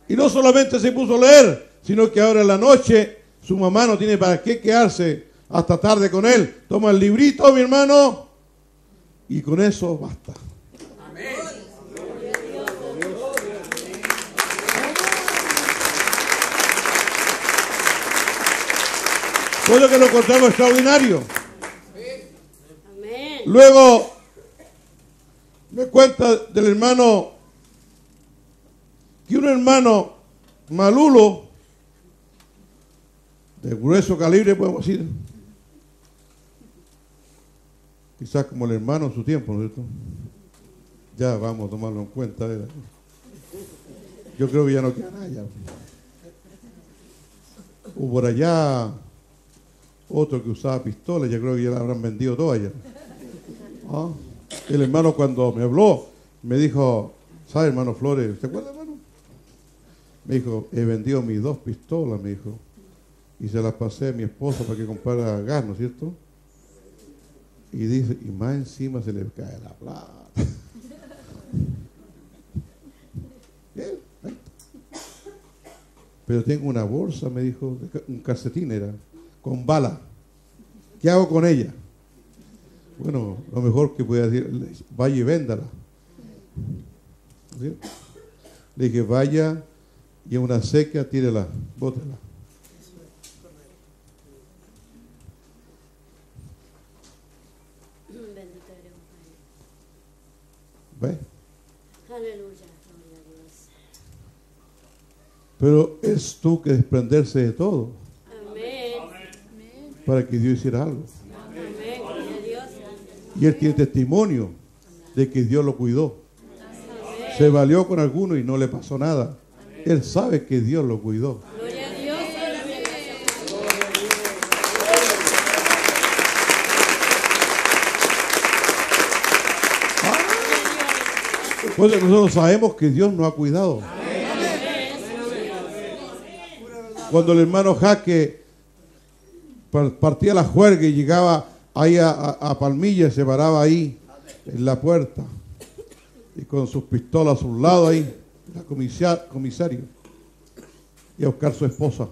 Y no solamente se puso a leer, sino que ahora en la noche su mamá no tiene para qué quedarse hasta tarde con él, toma el librito, mi hermano, y con eso basta. Amén. Todo lo que lo encontramos extraordinario. Amén. Luego me cuenta del hermano, que un hermano malulo, de grueso calibre podemos decir, quizás como el hermano en su tiempo, ¿no es cierto? Ya vamos a tomarlo en cuenta. ¿eh? Yo creo que ya no queda nada. Ya. O por allá, otro que usaba pistolas, ya creo que ya la habrán vendido todas ya. ¿Ah? El hermano cuando me habló, me dijo, ¿sabe, hermano Flores? ¿Se acuerda, hermano? Me dijo, he vendido mis dos pistolas, me dijo, y se las pasé a mi esposo para que comprara gas, ¿no es cierto? Y dice, y más encima se le cae la plata. ¿Eh? pero tengo una bolsa, me dijo, un calcetín era, con bala. ¿Qué hago con ella? Bueno, lo mejor que podía decir, vaya y véndala. ¿Sí? Le dije, vaya y a una seca, tírela, bótela. ¿Ve? Aleluya, gloria a Dios. Pero es tú que desprenderse de todo. Amén. Para que Dios hiciera algo. Amén. Y él tiene testimonio de que Dios lo cuidó. Amén. Se valió con alguno y no le pasó nada. Amén. Él sabe que Dios lo cuidó. Gloria a Dios. Amén. Pues nosotros sabemos que Dios nos ha cuidado. Cuando el hermano Jaque partía la juerga y llegaba ahí a, a, a Palmilla, se paraba ahí en la puerta y con sus pistolas a un lado ahí, la comisar, comisario, y a buscar su esposa.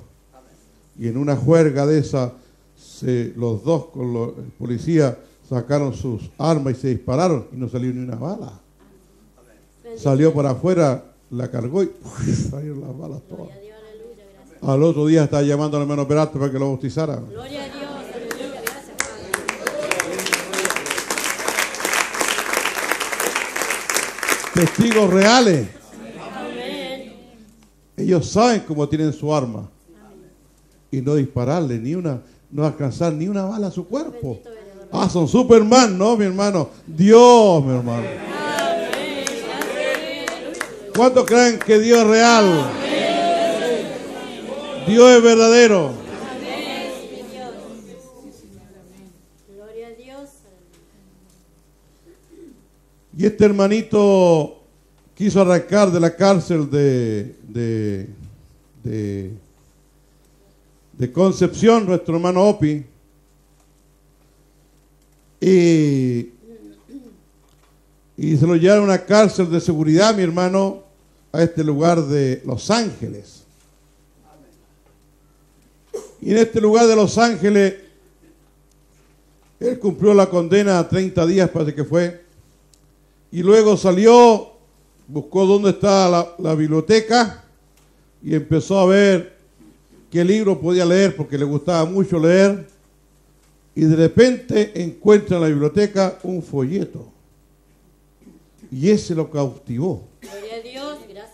Y en una juerga de esa, se, los dos con los, el policía sacaron sus armas y se dispararon y no salió ni una bala. Salió para afuera, la cargó y uff, salieron las balas todas. Gloria a Dios, aleluya, gracias. Al otro día estaba llamando al hermano Peralta para que lo bautizara. Gloria a Dios, aleluya, gracias. Testigos reales. Amén. Ellos saben cómo tienen su arma. Amén. Y no dispararle ni una, no alcanzar ni una bala a su cuerpo. Ah, son Superman, ¿no, mi hermano? Dios, mi hermano. Amén. ¿Cuántos creen que Dios es real? Amén. Dios es verdadero. Amén. Gloria a Dios. Y este hermanito quiso arrancar de la cárcel de, de, de, de Concepción, nuestro hermano Opi. Y, y se lo llevaron a una cárcel de seguridad, mi hermano, a este lugar de Los Ángeles. Y en este lugar de Los Ángeles, él cumplió la condena a treinta días, parece que fue, y luego salió, buscó dónde estaba la, la biblioteca y empezó a ver qué libro podía leer, porque le gustaba mucho leer, y de repente encuentra en la biblioteca un folleto, y ese lo cautivó. Gloria a Dios, gracias.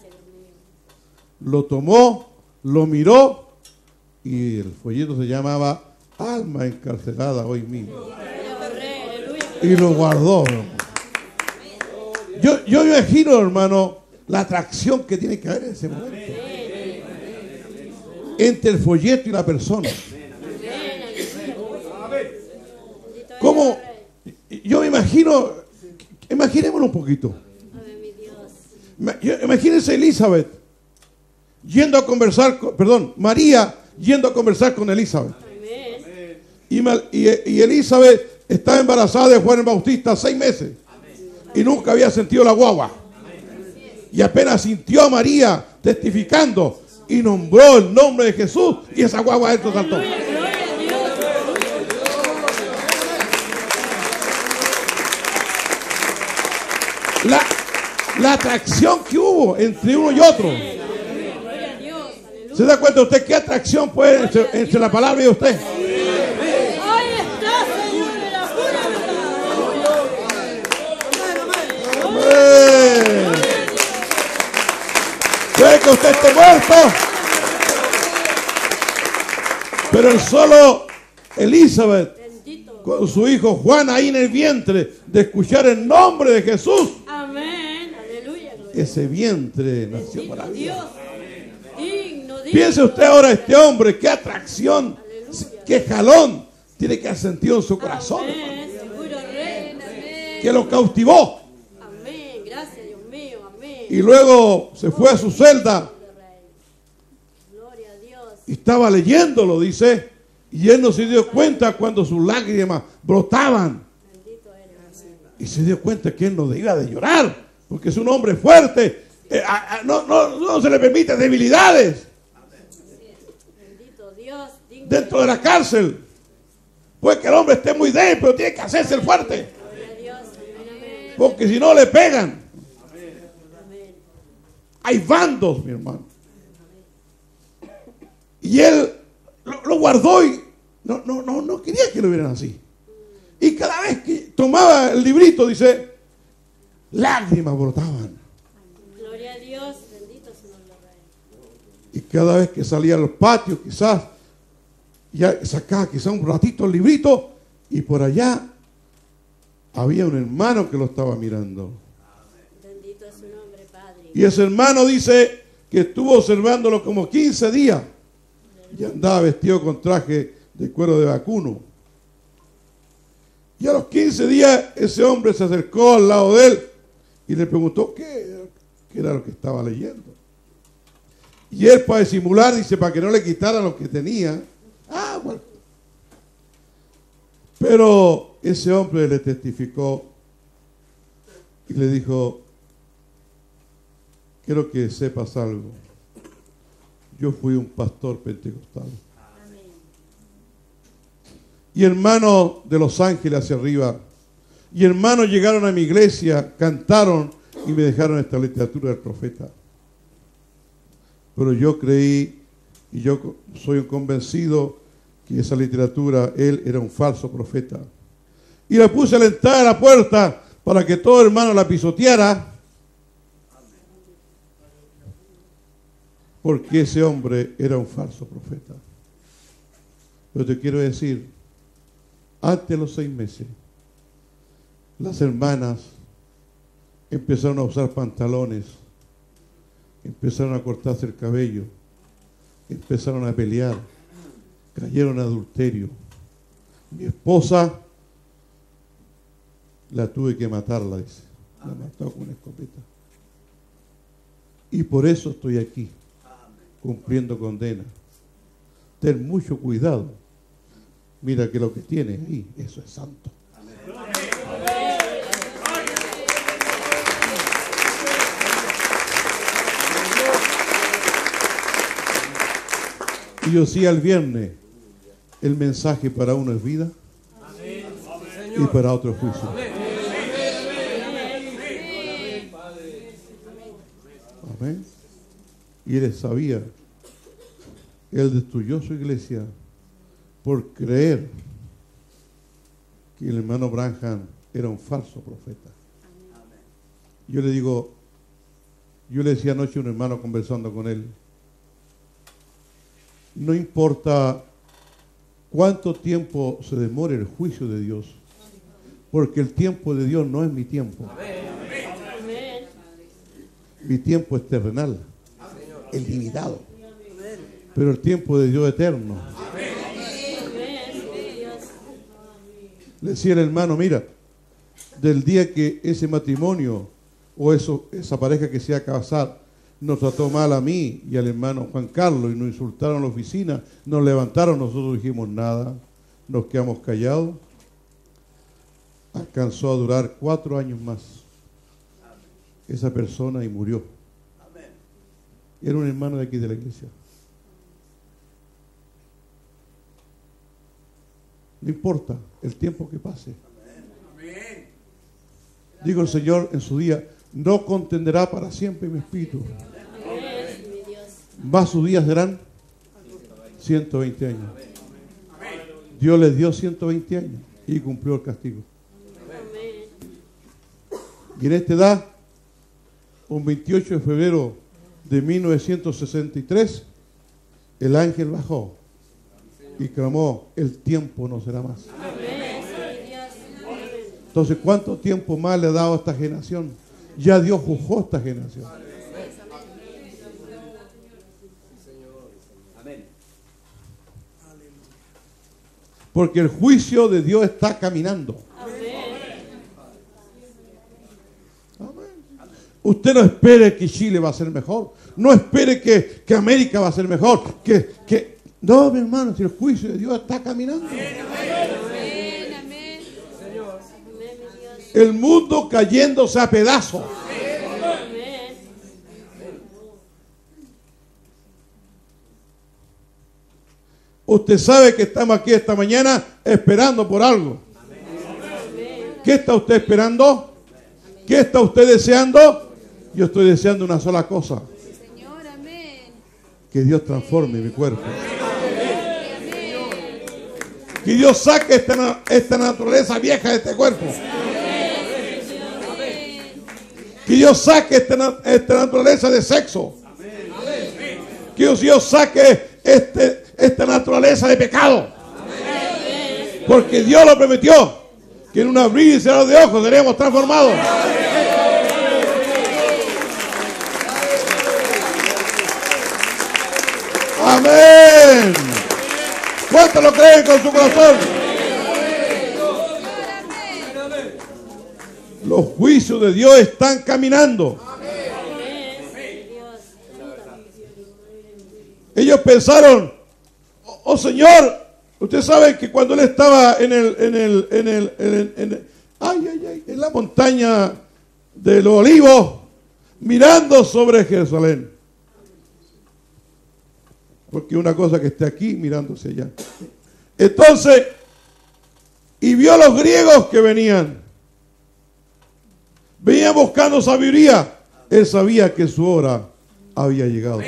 Lo tomó, lo miró, y el folleto se llamaba Alma encarcelada hoy mismo. Y lo guardó. Yo, yo imagino, hermano, la atracción que tiene que haber en ese momento entre el folleto y la persona. ¿Cómo? Yo me imagino. Imaginémoslo un poquito. Imagínense Elizabeth yendo a conversar con, perdón, María yendo a conversar con Elizabeth. Y, y Elizabeth estaba embarazada de Juan el Bautista seis meses y nunca había sentido la guagua. Y apenas sintió a María testificando y nombró el nombre de Jesús y esa guagua adentro saltó. La, la atracción que hubo entre uno y otro. ¿Se da cuenta usted qué atracción puede haber entre, entre la palabra y usted? Amén. Puede que usted esté muerto, pero el solo Elizabeth con su hijo Juan ahí en el vientre de escuchar el nombre de Jesús. Amén. Aleluya. Ese vientre nació para Dios. Piense usted ahora, este hombre, qué atracción, aleluya, qué jalón tiene que haber sentido en su corazón. Amén. Seguro, Rey. Amén. Que lo cautivó. Amén. Gracias, Dios mío. Amén. Y luego se fue a su celda. Gloria a Dios. Y estaba leyéndolo, dice. Y él no se dio cuenta cuando sus lágrimas brotaban. Y se dio cuenta que él no debía de llorar, porque es un hombre fuerte. Eh, a, a, no, no, no se le permite debilidades. dentro de la cárcel. Puede que el hombre esté muy débil, pero tiene que hacerse el fuerte, porque si no le pegan. Hay bandos, mi hermano. Y él lo, lo guardó y no, no, no, no quería que lo vieran así. Y cada vez que tomaba el librito, dice, lágrimas brotaban. Gloria a Dios, bendito su nombre. Y cada vez que salía al patio, quizás, ya sacaba quizás un ratito el librito, y por allá había un hermano que lo estaba mirando. Bendito su nombre, Padre. Y ese hermano dice que estuvo observándolo como quince días. Y andaba vestido con traje de cuero de vacuno. Y a los quince días ese hombre se acercó al lado de él y le preguntó qué, qué era lo que estaba leyendo. Y él, para disimular, dice, para que no le quitaran lo que tenía. Ah, bueno. Pero ese hombre le testificó y le dijo, quiero que sepas algo. Yo fui un pastor pentecostal. Amén. Y hermanos de Los Ángeles hacia arriba, y hermanos llegaron a mi iglesia, cantaron y me dejaron esta literatura del profeta. Pero yo creí, y yo soy un convencido, que esa literatura, él era un falso profeta. Y la puse a la entrada de la puerta para que todo hermano la pisoteara, porque ese hombre era un falso profeta. Pero te quiero decir, antes de los seis meses, las hermanas empezaron a usar pantalones, empezaron a cortarse el cabello, empezaron a pelear, cayeron en adulterio. Mi esposa la tuve que matarla, dice. La mató con una escopeta. Y por eso estoy aquí, cumpliendo condena. Ten mucho cuidado. Mira que lo que tiene ahí, eso es santo. Amén. Y yo sí, al viernes, el mensaje para uno es vida. Amén. Y para otro es juicio. Amén. Amén. Y él sabía, él destruyó su iglesia por creer que el hermano Branham era un falso profeta. Yo le digo, yo le decía anoche a un hermano conversando con él, no importa cuánto tiempo se demore el juicio de Dios, porque el tiempo de Dios no es mi tiempo. Mi tiempo es terrenal, el limitado, pero el tiempo de Dios eterno. Le decía el hermano, mira, del día que ese matrimonio o eso, esa pareja que se iba a casar nos trató mal a mí y al hermano Juan Carlos y nos insultaron en la oficina, nos levantaron, nosotros dijimos nada, nos quedamos callados. Alcanzó a durar cuatro años más esa persona y murió. Era un hermano de aquí de la iglesia. No importa el tiempo que pase. Amén. Digo el Señor en su día, no contenderá para siempre mi espíritu. Amén. Más sus días serán ciento veinte años. Amén. Dios les dio ciento veinte años y cumplió el castigo. Amén. Y en esta edad, un veintiocho de febrero de mil novecientos sesenta y tres, el ángel bajó y clamó, el tiempo no será más. Entonces, ¿cuánto tiempo más le ha dado a esta generación? Ya Dios juzgó a esta generación. Porque el juicio de Dios está caminando. Usted no espere que Chile va a ser mejor. No espere que, que América va a ser mejor. Que, que... No, mi hermano, si el juicio de Dios está caminando. Amén, amén, amén. El mundo cayéndose a pedazos. Amén. Usted sabe que estamos aquí esta mañana esperando por algo. ¿Qué está usted esperando? ¿Qué está usted deseando? Yo estoy deseando una sola cosa. Que Dios transforme mi cuerpo. Que Dios saque esta, esta naturaleza vieja de este cuerpo. Que Dios saque esta, esta naturaleza de sexo. Que Dios saque este, esta naturaleza de pecado. Porque Dios lo prometió. Que en un abrir y cerrar de ojos seremos transformados. Amén. ¿Cuántos lo creen con su corazón? Los juicios de Dios están caminando. Ellos pensaron, oh, oh Señor, ustedes saben que cuando él estaba en el, en el, en el, en el, en el ay, ay, ay, en la montaña de los olivos, mirando sobre Jerusalén. Porque una cosa que esté aquí mirándose allá. Entonces, y vio a los griegos que venían. Venían buscando sabiduría. Él sabía que su hora había llegado.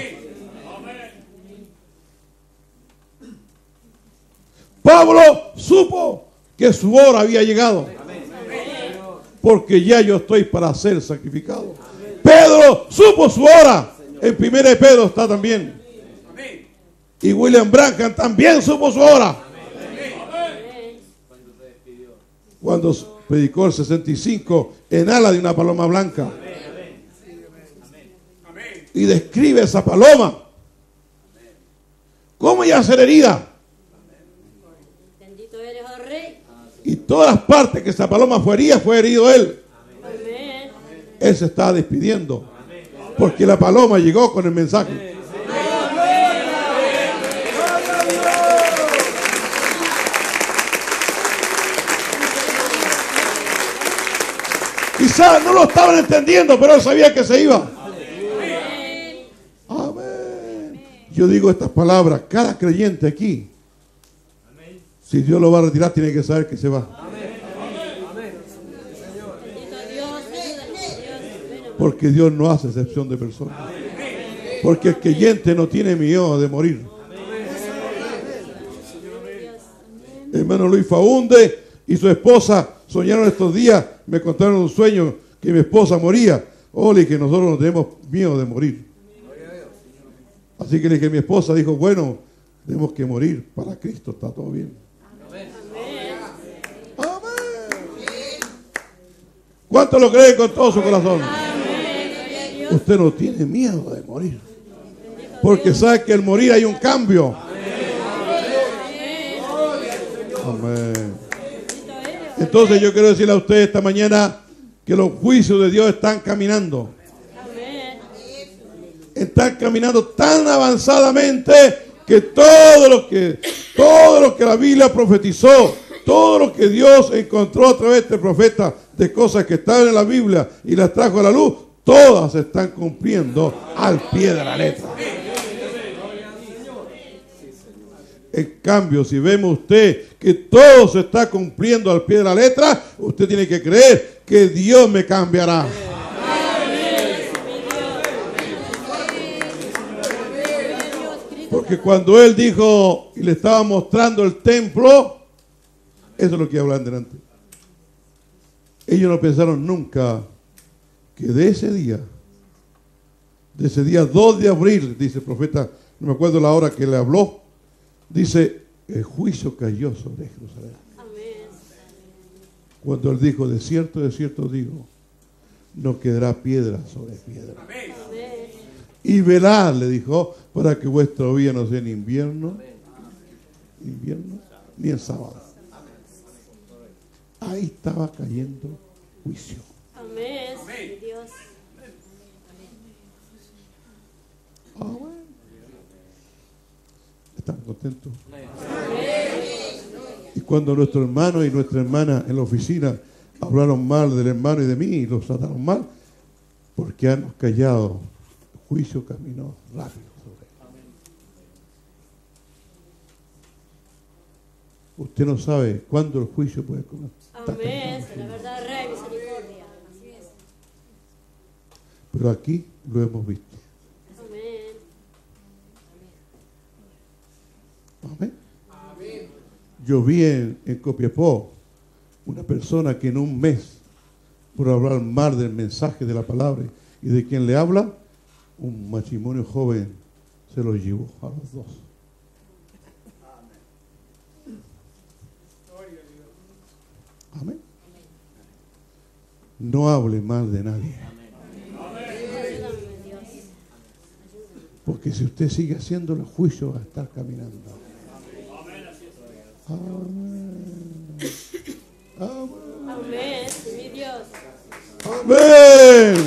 Pablo supo que su hora había llegado. Porque ya yo estoy para ser sacrificado. Pedro supo su hora. En primera de Pedro está también. Y William Branham también supo su hora. Cuando predicó el sesenta y cinco en ala de una paloma blanca. Y describe esa paloma. ¿Cómo iba a ser herida? Y todas las partes que esa paloma fue herida, fue herido él. Él se estaba despidiendo. Porque la paloma llegó con el mensaje. Quizás no lo estaban entendiendo, pero él sabía que se iba. Amén. Amén. Yo digo estas palabras, cada creyente aquí, amén, si Dios lo va a retirar, tiene que saber que se va. Amén. Porque Dios no hace excepción de personas. Porque el creyente no tiene miedo de morir. Amén. Hermano Luis Faunde y su esposa soñaron estos días, me contaron un sueño que mi esposa moría. Ole, que nosotros no tenemos miedo de morir. Así que le dije a mi esposa, dijo, bueno, tenemos que morir para Cristo, está todo bien. Amén. Amén. ¿Cuántos lo creen con todo su corazón? Amén. Usted no tiene miedo de morir. Porque sabe que al morir hay un cambio. Amén. Entonces yo quiero decirle a ustedes esta mañana que los juicios de Dios están caminando. Están caminando tan avanzadamente que todo lo que, todo lo que la Biblia profetizó, todo lo que Dios encontró a través de profetas, de cosas que estaban en la Biblia y las trajo a la luz, todas se están cumpliendo al pie de la letra. En cambio, si vemos usted que todo se está cumpliendo al pie de la letra, usted tiene que creer que Dios me cambiará. Porque cuando él dijo y le estaba mostrando el templo, eso es lo que hablan delante. Ellos no pensaron nunca que de ese día, de ese día dos de abril, dice el profeta, no me acuerdo la hora que le habló, dice, el juicio cayó sobre Jerusalén. Amén. Cuando él dijo, de cierto, de cierto digo, no quedará piedra sobre piedra. Amén. Y velad, le dijo, para que vuestra vida no sea en invierno, invierno ni en sábado. Ahí estaba cayendo juicio. Amén. Amén. ¿Están contentos? Y cuando nuestro hermano y nuestra hermana en la oficina hablaron mal del hermano y de mí y los trataron mal, porque han callado, el juicio caminó rápido sobre él. Usted no sabe cuándo el juicio puede comenzar. Amén, es la verdad, Rey, misericordia. Así es. Pero aquí lo hemos visto. Amén. Amén. Amén. Yo vi en, en Copiapó una persona que en un mes, por hablar mal del mensaje de la palabra y de quien le habla, un matrimonio joven se lo llevó a los dos. Amén. No hable mal de nadie. Porque si usted sigue haciendo los juicios va a estar caminando. Amén. Amén. Amén. Mi Dios. Amén.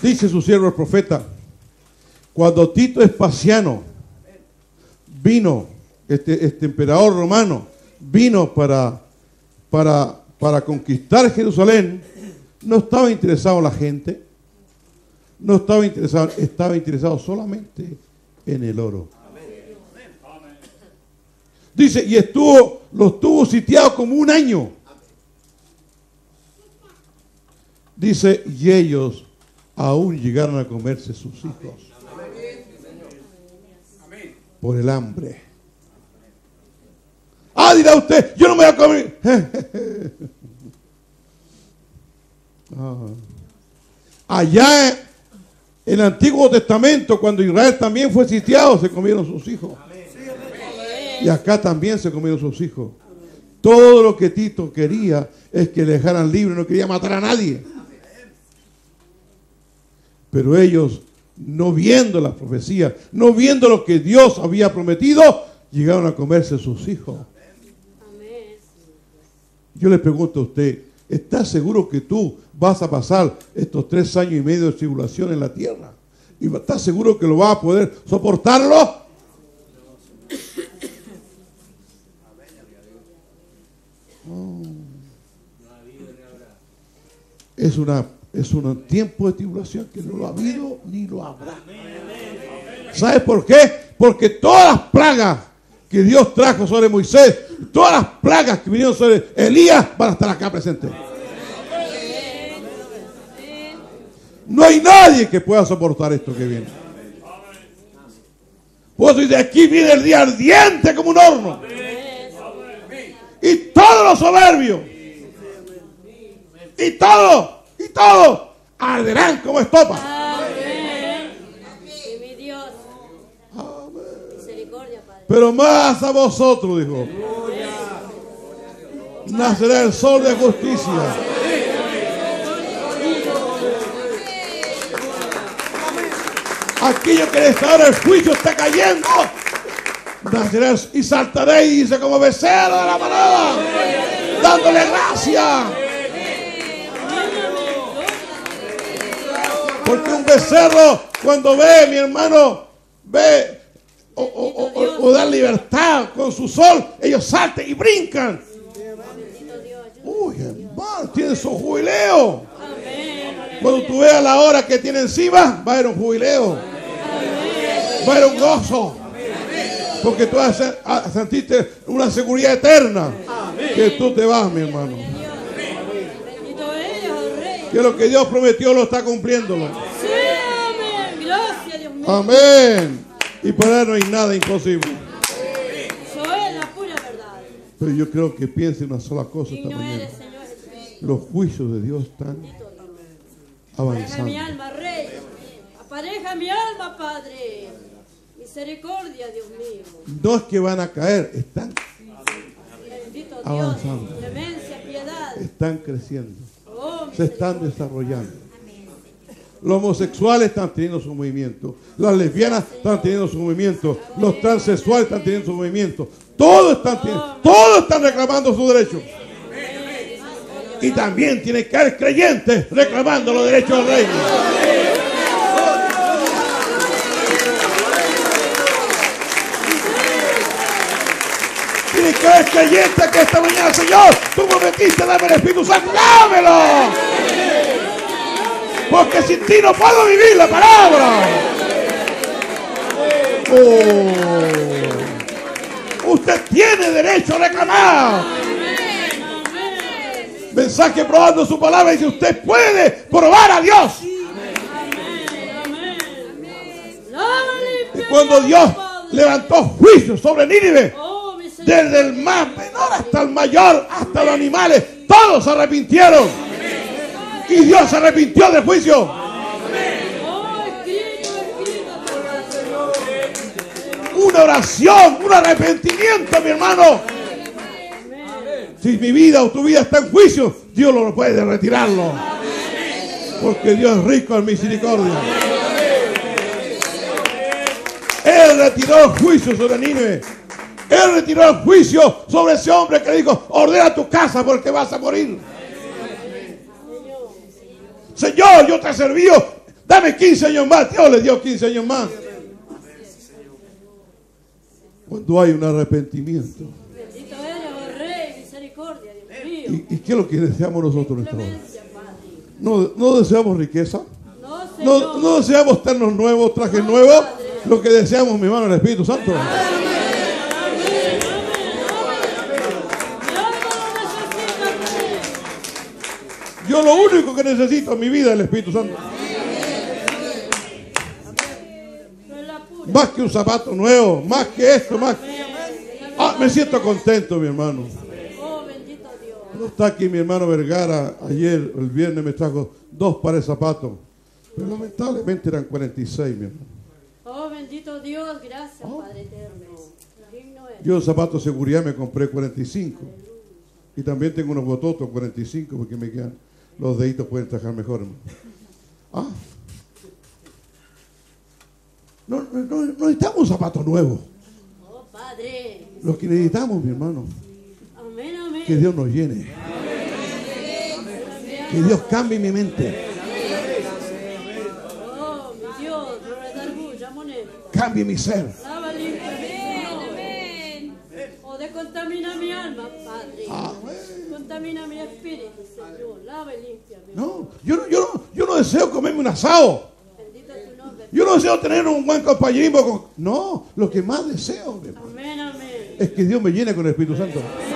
Dice su siervo el profeta: cuando Tito Vespasiano vino, este, este emperador romano, vino para, para, para conquistar Jerusalén, no estaba interesado en la gente, no estaba interesado, estaba interesado solamente en el oro. Dice, y estuvo, los tuvo sitiados como un año. Dice, y ellos aún llegaron a comerse sus hijos. Por el hambre. Ah, dirá usted, yo no me voy a comer. ah. Allá en el Antiguo Testamento, cuando Israel también fue sitiado, se comieron sus hijos. Y acá también se comieron sus hijos. Todo lo que Tito quería es que le dejaran libre, no quería matar a nadie. Pero ellos, no viendo las profecías, no viendo lo que Dios había prometido, llegaron a comerse sus hijos. Yo le pregunto a usted, ¿estás seguro que tú vas a pasar estos tres años y medio de tribulación en la tierra? ¿Y estás seguro que lo vas a poder soportarlo? Oh. Es una... Es un tiempo de tribulación que no lo ha habido ni lo habrá. ¿Sabes por qué? Porque todas las plagas que Dios trajo sobre Moisés, todas las plagas que vinieron sobre Elías, van a estar acá presentes. No hay nadie que pueda soportar esto que viene. Por eso dice, aquí viene el día ardiente como un horno. Y todos los soberbios. Y todos. Y todos arderán como estopa. Amén. Mi Dios. Amén. Misericordia, Padre. Pero más a vosotros, dijo. Nacerá el sol de justicia. Aquello que desde ahora el juicio está cayendo. Nacerá y saltaréis, dice, como becerro de la manada. Dándole gracias. Porque un becerro, cuando ve, mi hermano, ve o, o, o, o da libertad con su sol, ellos saltan y brincan. Uy, hermano, tienen su jubileo. Cuando tú veas la hora que tiene encima, va a haber un jubileo. Va a haber un gozo. Porque tú vas a sentirte una seguridad eterna. Que tú te vas, mi hermano. Que lo que Dios prometió lo está cumpliéndolo. Sí, amén. Gracias, Dios mío. Amén. Y para Él no hay nada imposible. Eso es la pura verdad. Pero yo creo que piense una sola cosa esta mañana. Los juicios de Dios están avanzando. Apareja mi alma, Rey. Apareja mi alma, Padre. Misericordia, Dios mío. No es que van a caer, están avanzando. Están creciendo. Se están desarrollando. Los homosexuales están teniendo su movimiento. Las lesbianas están teniendo su movimiento. Los transexuales están teniendo su movimiento. Todos están, teniendo, todos están reclamando sus derechos. Y también tiene que haber creyentes reclamando los derechos del reino. Tiene que haber creyentes que esta mañana, Señor, tú prometiste darme el Espíritu Santo, dámelo. porque sin ti no puedo vivir la palabra. Oh. Usted tiene derecho a reclamar. Mensaje probando su palabra, y si usted puede probar a Dios. Y cuando Dios levantó juicio sobre Nínive, desde el más menor hasta el mayor, hasta los animales, todos se arrepintieron. Y Dios se arrepintió del juicio. Una oración, un arrepentimiento, mi hermano. Si mi vida o tu vida está en juicio, Dios no puede retirarlo, porque Dios es rico en misericordia. Él retiró el juicio sobre Nínive. Él retiró el juicio sobre ese hombre que dijo: ordena tu casa porque vas a morir. Señor, yo te he servido, dame quince años más. Dios le dio quince años más. Cuando hay un arrepentimiento. ¿Y, y qué es lo que deseamos nosotros? No, no deseamos riqueza. No, no deseamos ternos nuevos, trajes nuevos. Lo que deseamos, mi hermano, el Espíritu Santo. Yo lo único que necesito en mi vida es el Espíritu Santo. Más que un zapato nuevo, más que esto, más que... Ah, me siento contento, mi hermano. No está aquí mi hermano Vergara. Ayer, el viernes, me trajo dos pares de zapatos, pero lamentablemente eran cuarenta y seis, mi hermano. Oh, bendito Dios, gracias, oh. Padre eterno. Yo el zapato de seguridad me compré cuarenta y cinco. Aleluya. Y también tengo unos bototos cuarenta y cinco, porque me quedan... Los deditos pueden trabajar mejor, hermano. Ah. No, no, no necesitamos un zapato nuevo. Oh, Padre. Lo que necesitamos, mi hermano. Amén, amén. Que Dios nos llene. Amén. Que Dios cambie mi mente. Cambie mi ser. Amén, amén. O descontamina mi alma, Padre. Amén. Contamina mi espíritu, Señor. Lava y limpia. No, yo no, yo no, yo no deseo comerme un asado. Bendito tu nombre. Yo no deseo tener un buen compañerismo. Con... No, lo que más deseo, mi hermano, amén, amén, es que Dios me llene con el Espíritu Santo. Amén.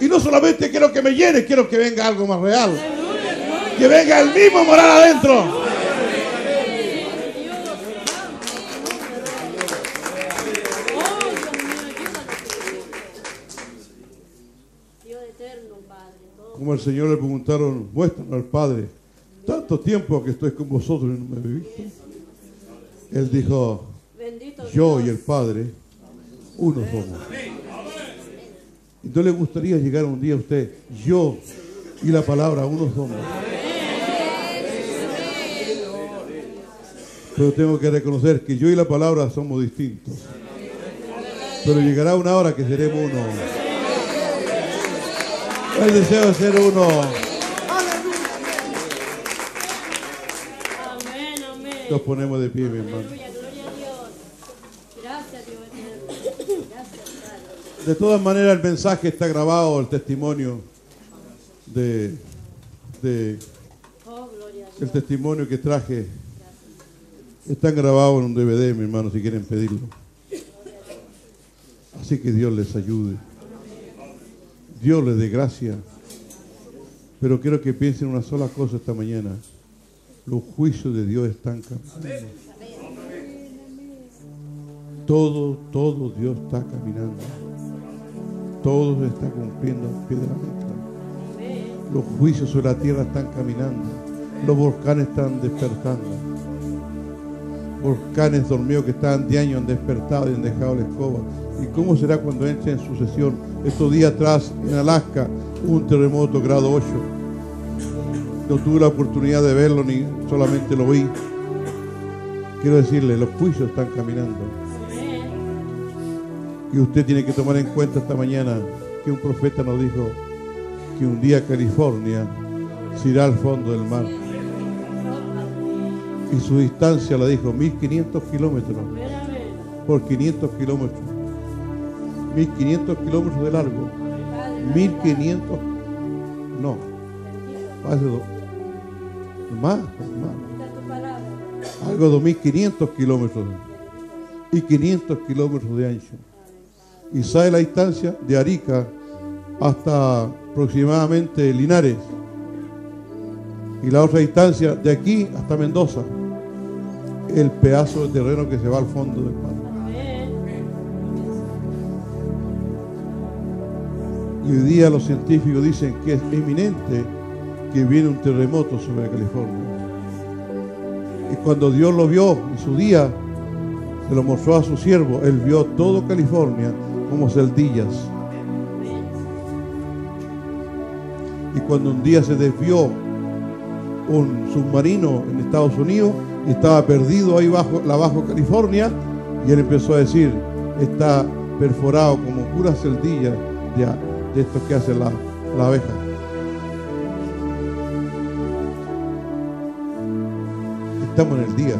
Y no solamente quiero que me llene, quiero que venga algo más real. Amén. Que venga el mismo a morar adentro. Como al Señor le preguntaron: muéstranos al Padre, tanto tiempo que estoy con vosotros y no me habéis visto. Él dijo: yo y el Padre, uno somos. ¿Y no le gustaría llegar un día a usted? Yo y la palabra, uno somos. Pero tengo que reconocer que yo y la palabra somos distintos. Pero llegará una hora que seremos uno. El deseo de ser uno. Amén, amén. Nos ponemos de pie, mi hermano. Gracias, Dios. Gracias. De todas maneras, el mensaje está grabado, el testimonio de, de el testimonio que traje está grabado en un D V D, mi hermano, si quieren pedirlo. Así que Dios les ayude. Dios les dé gracia. Pero quiero que piensen una sola cosa esta mañana: los juicios de Dios están caminando. Todo, todo Dios está caminando. Todo se está cumpliendo al pie de la letra. Los juicios sobre la tierra están caminando. Los volcanes están despertando. Volcanes dormidos que estaban de años han despertado y han dejado la escoba. ¿Y cómo será cuando entre en sucesión? Estos días atrás, en Alaska, hubo un terremoto grado ocho. No tuve la oportunidad de verlo, ni solamente lo vi. Quiero decirle, los juicios están caminando. Y usted tiene que tomar en cuenta esta mañana que un profeta nos dijo que un día California se irá al fondo del mar. Y su distancia la dijo mil quinientos kilómetros por quinientos kilómetros. mil quinientos kilómetros de largo, mil quinientos, no, Más, hermano. Algo de mil quinientos kilómetros y quinientos kilómetros de ancho. Y sale la distancia de Arica hasta aproximadamente Linares. Y la otra distancia de aquí hasta Mendoza. El pedazo de terreno que se va al fondo del mar. Y hoy día los científicos dicen que es inminente que viene un terremoto sobre California. Y cuando Dios lo vio en su día, se lo mostró a su siervo, él vio todo California como celdillas. Y cuando un día se desvió un submarino en Estados Unidos, y estaba perdido ahí bajo la Baja California, y él empezó a decir, está perforado como puras celdillas de, de esto que hace la, la abeja. Estamos en el día.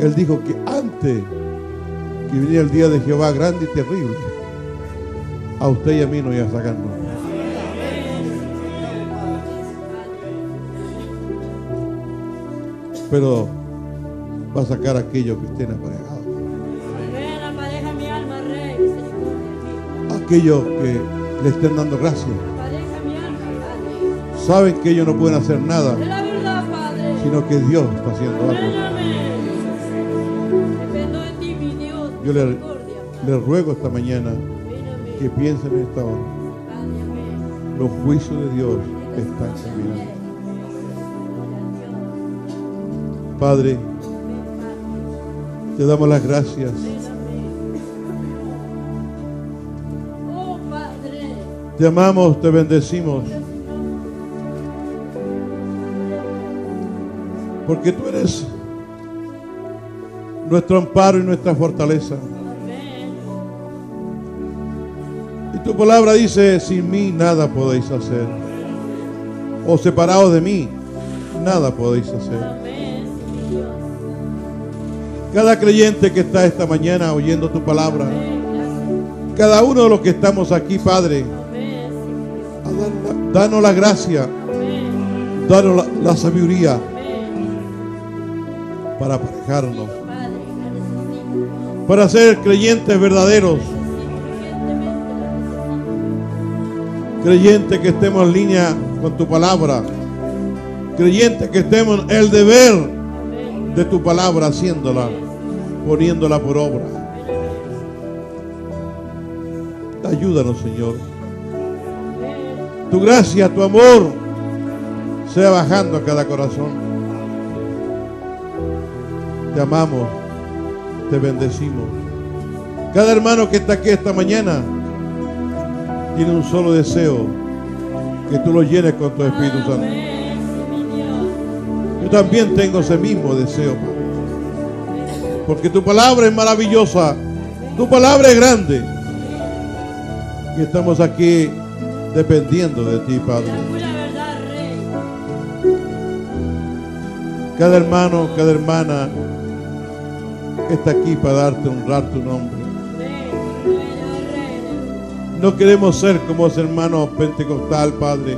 Él dijo que antes que viniera el día de Jehová grande y terrible, a usted y a mí nos iba a sacarnos. Pero va a sacar a aquellos que estén aparejados. Aquellos que le estén dando gracias. Saben que ellos no pueden hacer nada, sino que Dios está haciendo algo. Yo les le ruego esta mañana que piensen en esta hora. Los juicios de Dios están caminando. Padre, te damos las gracias . Te amamos, te bendecimos, porque tú eres nuestro amparo y nuestra fortaleza. Y tu palabra dice, sin mí nada podéis hacer. O separados de mí, nada podéis hacer. Cada creyente que está esta mañana oyendo tu palabra, cada uno de los que estamos aquí, Padre, danos la gracia, danos la, la sabiduría para aparejarnos, para ser creyentes verdaderos, creyentes que estemos en línea con tu palabra, creyentes que estemos en el deber de tu palabra, haciéndola, poniéndola por obra. Ayúdanos, Señor. Tu gracia, tu amor sea bajando a cada corazón. Te amamos, te bendecimos. Cada hermano que está aquí esta mañana tiene un solo deseo, que tú lo llenes con tu Espíritu Santo. Yo también tengo ese mismo deseo, Padre, porque tu palabra es maravillosa, tu palabra es grande, y estamos aquí dependiendo de ti, Padre. Cada hermano, cada hermana está aquí para darte, honrar tu nombre. No queremos ser como ese hermano pentecostal, Padre,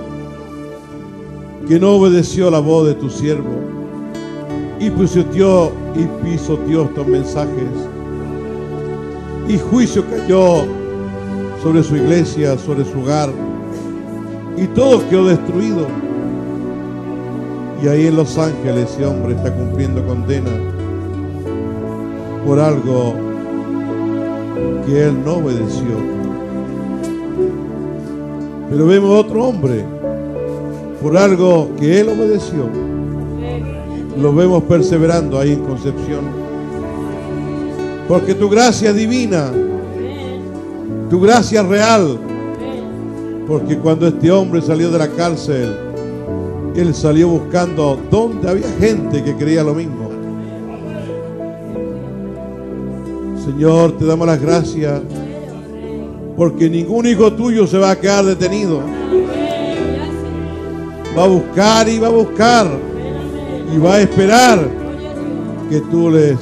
que no obedeció la voz de tu siervo y pisoteó y pisoteó estos mensajes, y juicio cayó sobre su iglesia, sobre su hogar, y todo quedó destruido. Y ahí en Los Ángeles ese hombre está cumpliendo condena por algo que él no obedeció. Pero vemos otro hombre, por algo que él obedeció, lo vemos perseverando ahí en Concepción. Porque tu gracia es divina, tu gracia es real. Porque cuando este hombre salió de la cárcel, él salió buscando donde había gente que creía lo mismo. Señor, te damos las gracias, porque ningún hijo tuyo se va a quedar detenido. Va a buscar y va a buscar y va a esperar que tú les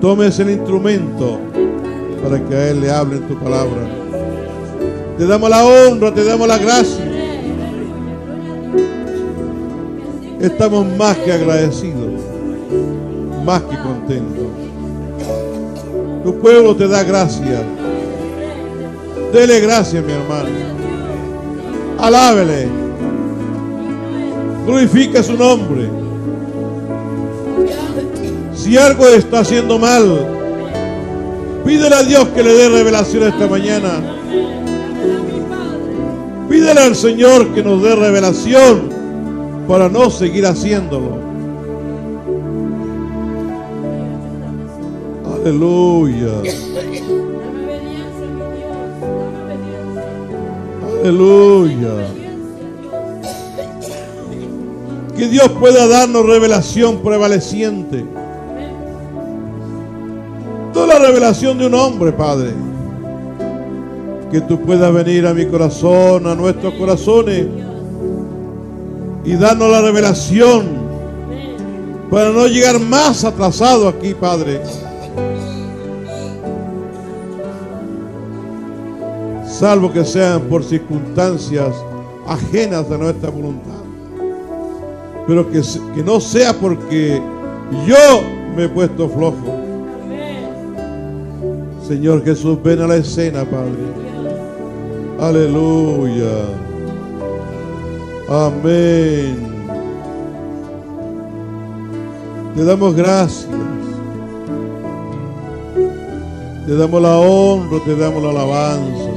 tomes el instrumento para que a él le hablen tu palabra. Te damos la honra, te damos la gracia, estamos más que agradecidos, más que contentos. Tu pueblo te da gracias. Dele gracias, mi hermano. Alábele. Glorifica su nombre. Si algo está haciendo mal, pídele a Dios que le dé revelación esta mañana. Pídele al Señor que nos dé revelación para no seguir haciéndolo. Aleluya. Aleluya. Que Dios pueda darnos revelación prevaleciente. No la revelación de un hombre, Padre. Que tú puedas venir a mi corazón, a nuestros corazones, y darnos la revelación para no llegar más atrasado aquí, Padre. Salvo que sean por circunstancias ajenas a nuestra voluntad, pero que, que no sea porque yo me he puesto flojo. Señor Jesús, ven a la escena, Padre. Aleluya. Amén. Te damos gracias, te damos la honra, te damos la alabanza.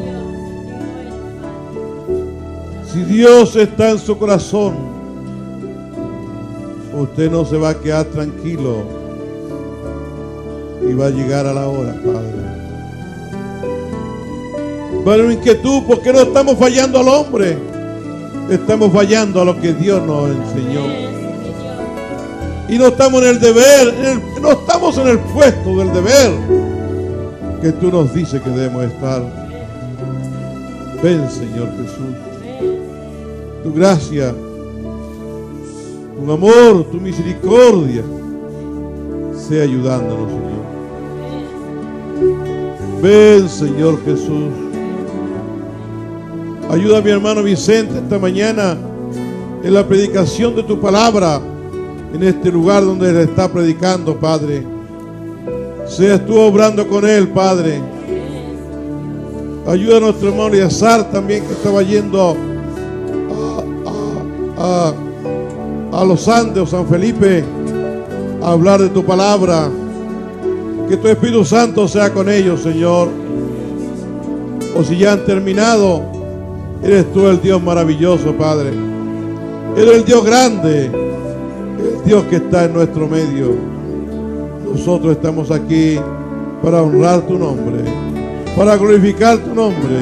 Si Dios está en su corazón, usted no se va a quedar tranquilo y va a llegar a la hora, Padre. Pero inquietud, porque no estamos fallando al hombre, estamos fallando a lo que Dios nos enseñó. Y no estamos en el deber, en el, no estamos en el puesto del deber que tú nos dices que debemos estar. Ven, Señor Jesús. Tu gracia, tu amor, tu misericordia, sea ayudándonos, Señor. Ven, Señor Jesús. Ayuda a mi hermano Vicente esta mañana en la predicación de tu palabra, en este lugar donde él está predicando, Padre. Seas tú obrando con él, Padre. Ayuda a nuestro hermano Eleazar también, que estaba yendo A, a los Andes o San Felipe a hablar de tu palabra. Que tu Espíritu Santo sea con ellos, Señor. O si ya han terminado, eres tú el Dios maravilloso, Padre. Eres el Dios grande, el Dios que está en nuestro medio. Nosotros estamos aquí para honrar tu nombre, para glorificar tu nombre.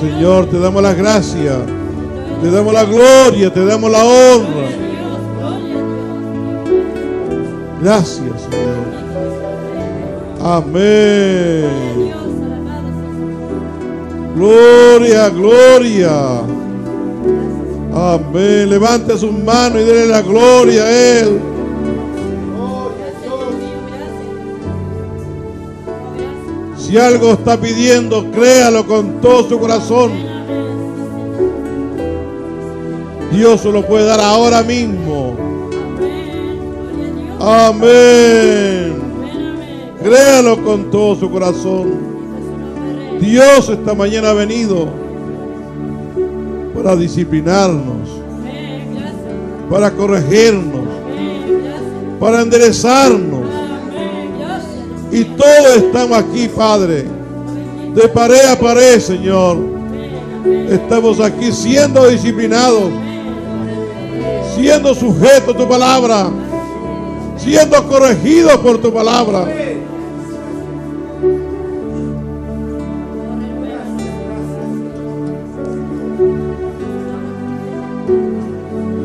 Señor, te damos las gracias. Te damos la gloria, te damos la honra. Gracias, Señor. Amén. Gloria, gloria. Amén. Levante sus manos y denle la gloria a Él. Si algo está pidiendo, créalo con todo su corazón. Dios se lo puede dar ahora mismo. Amén. Créalo con todo su corazón. Dios esta mañana ha venido para disciplinarnos, para corregirnos, para enderezarnos. Y todos estamos aquí, Padre, de pared a pared, Señor. Estamos aquí siendo disciplinados, siendo sujetos a tu palabra, siendo corregidos por tu palabra.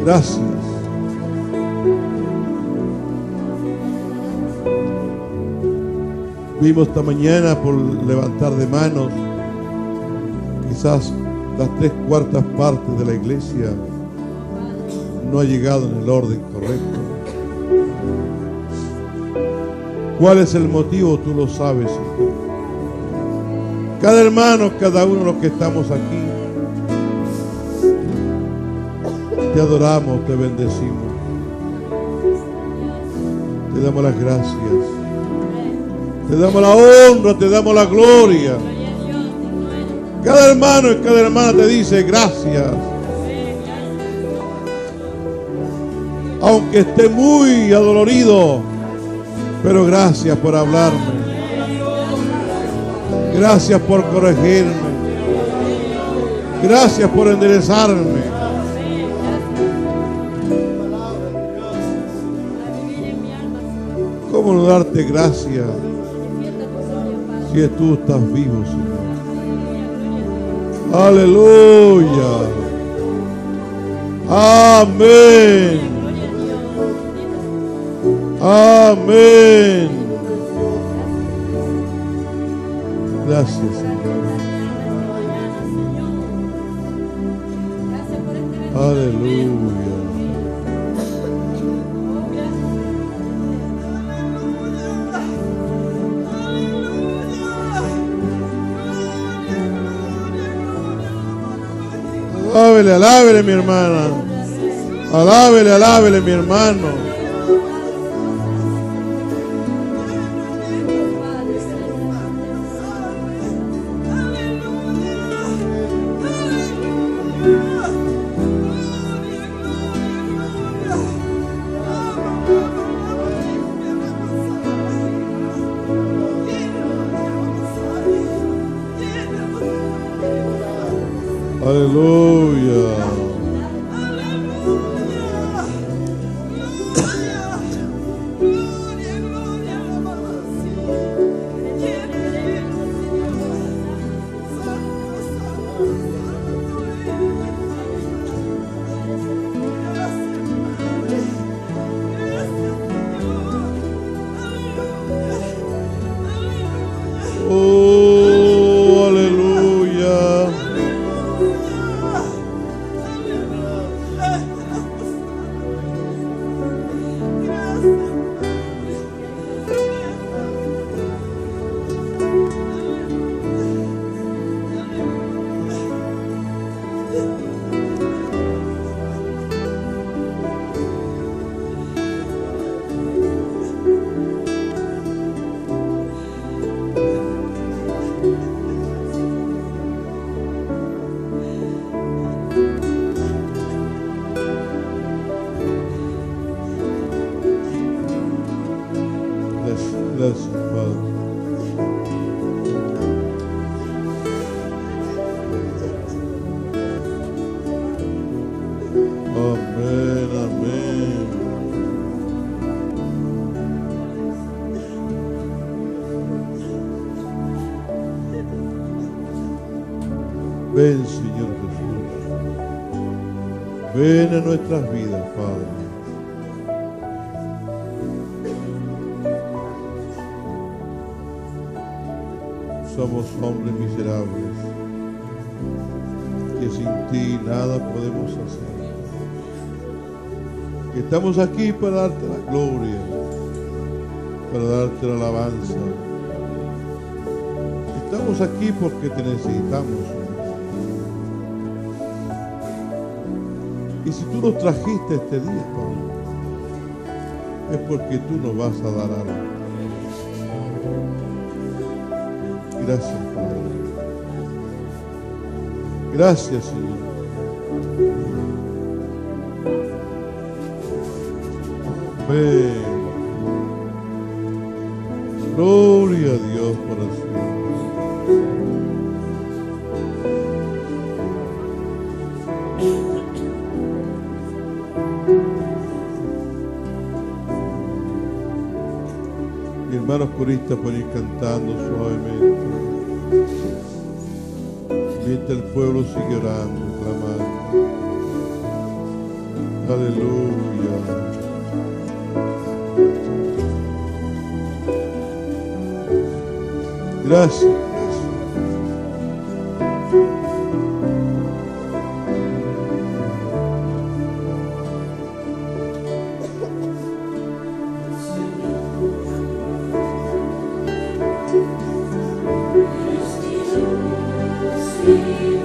Gracias. Vimos esta mañana por levantar de manos quizás las tres cuartas partes de la iglesia. No ha llegado en el orden correcto. ¿Cuál es el motivo? Tú lo sabes, Señor. Cada hermano, cada uno de los que estamos aquí, Te adoramos, te bendecimos. Te damos las gracias. Te damos la honra, te damos la gloria. Cada hermano y cada hermana te dice gracias. Aunque esté muy adolorido, pero gracias por hablarme. Gracias por corregirme. Gracias por enderezarme. ¿Cómo no darte gracias si tú estás vivo, Señor? Aleluya. Amén. Amén. Gracias, Señor. Aleluya. Alábele, alábele, mi hermana. Alábele, alábele, mi hermano. Aleluya. Nuestras vidas, Padre. Somos hombres miserables que sin ti nada podemos hacer. Estamos aquí para darte la gloria, para darte la alabanza. Estamos aquí porque te necesitamos. Y si tú nos trajiste este día, Pablo, es porque tú nos vas a dar algo. Gracias, Padre. Gracias, Señor. Amén. Gloria a Dios por el Señor. Hermanos coristas, pueden ir cantando suavemente mientras el pueblo sigue orando, clamando. Aleluya. Gracias. Thank you.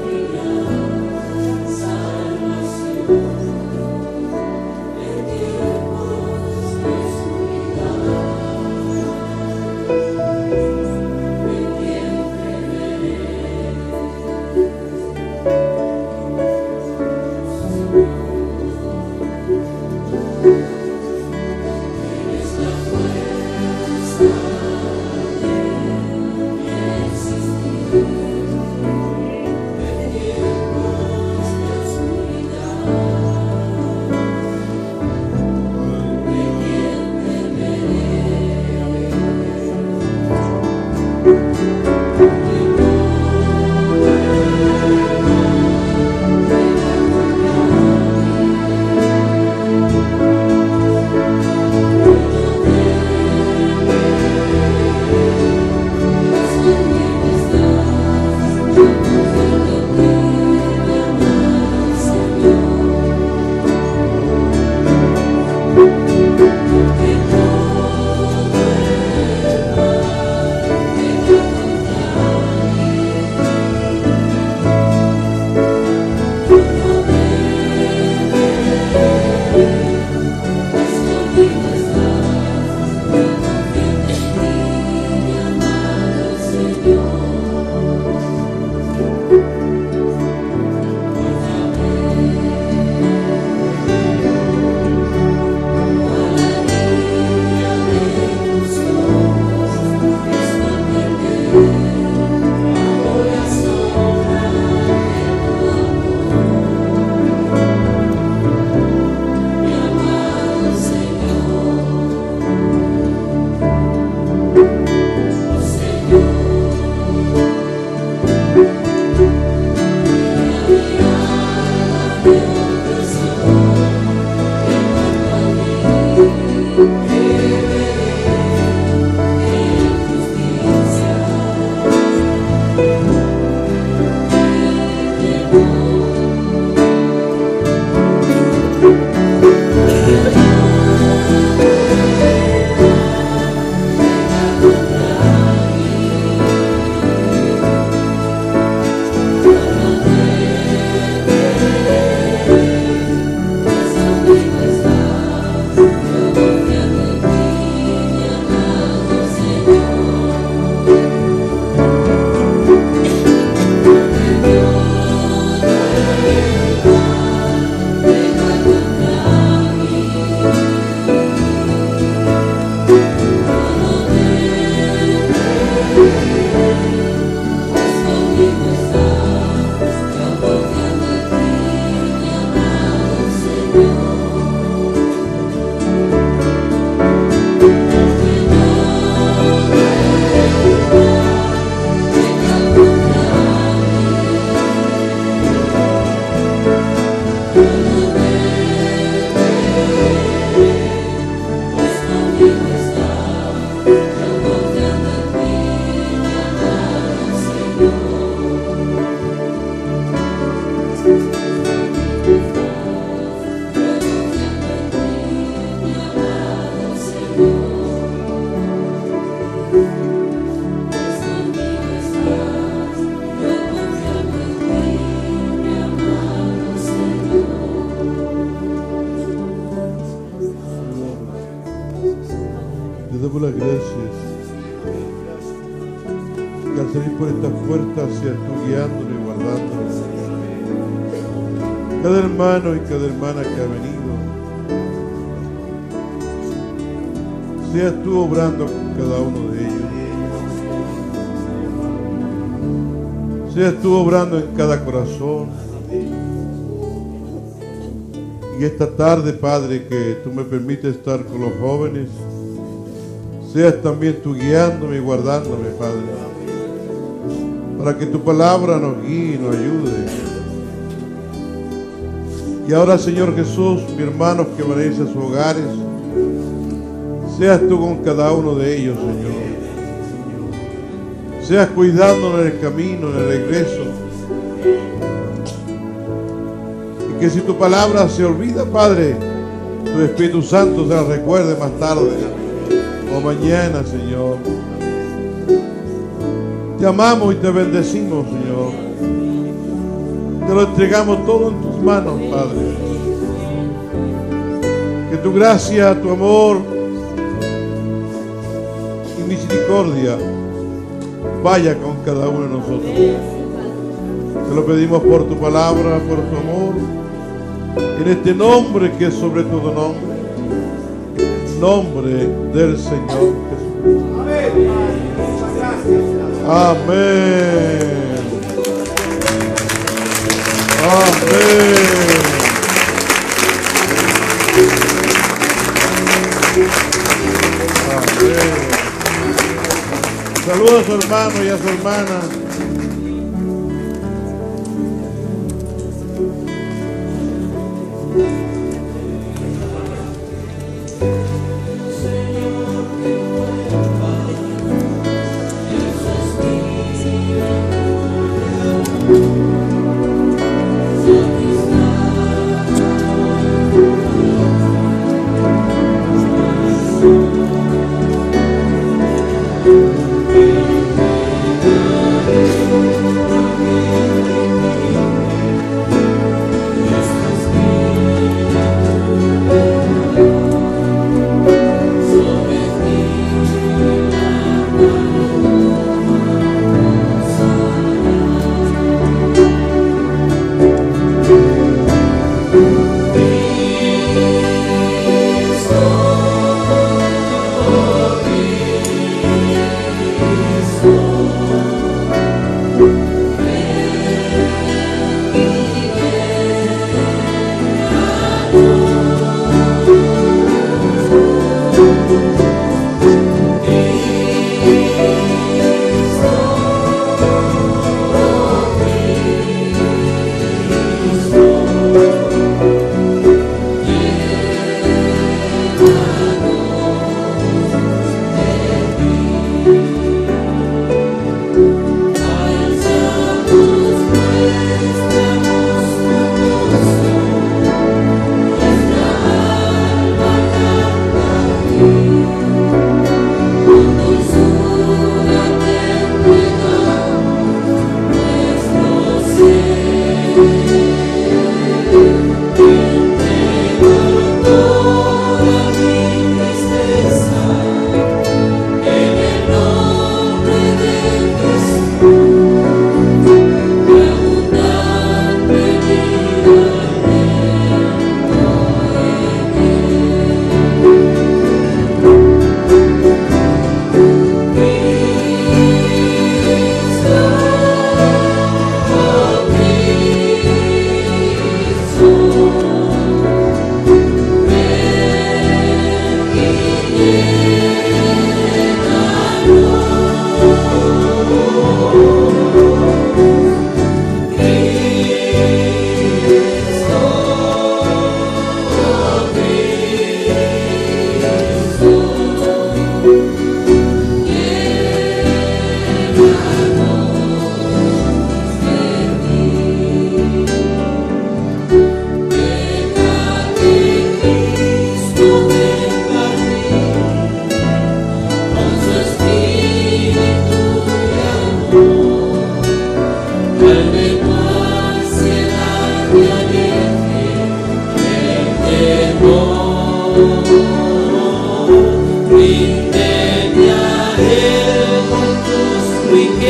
por las gracias. Que al salir por estas puertas seas tú guiándonos y guardándonos. Cada hermano y cada hermana que ha venido, seas tú obrando con cada uno de ellos. Seas tú obrando en cada corazón. Y esta tarde, Padre, que tú me permites estar con los jóvenes, seas también tú guiándome y guardándome, Padre, para que tu palabra nos guíe y nos ayude. Y ahora, Señor Jesús, mis hermanos que van a irse a sus hogares, seas tú con cada uno de ellos, Señor. Seas cuidándonos en el camino, en el regreso. Que si tu palabra se olvida, Padre, tu Espíritu Santo se la recuerde más tarde o mañana, Señor. Te amamos y te bendecimos, Señor. Te lo entregamos todo en tus manos, Padre. Que tu gracia, tu amor y misericordia vaya con cada uno de nosotros. Te lo pedimos por tu palabra, por tu amor. En este nombre que es sobre todo nombre, el nombre del Señor Jesús. Amén. Amén. Amén. Saludos a su hermano y a su hermana. Amen.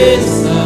Esa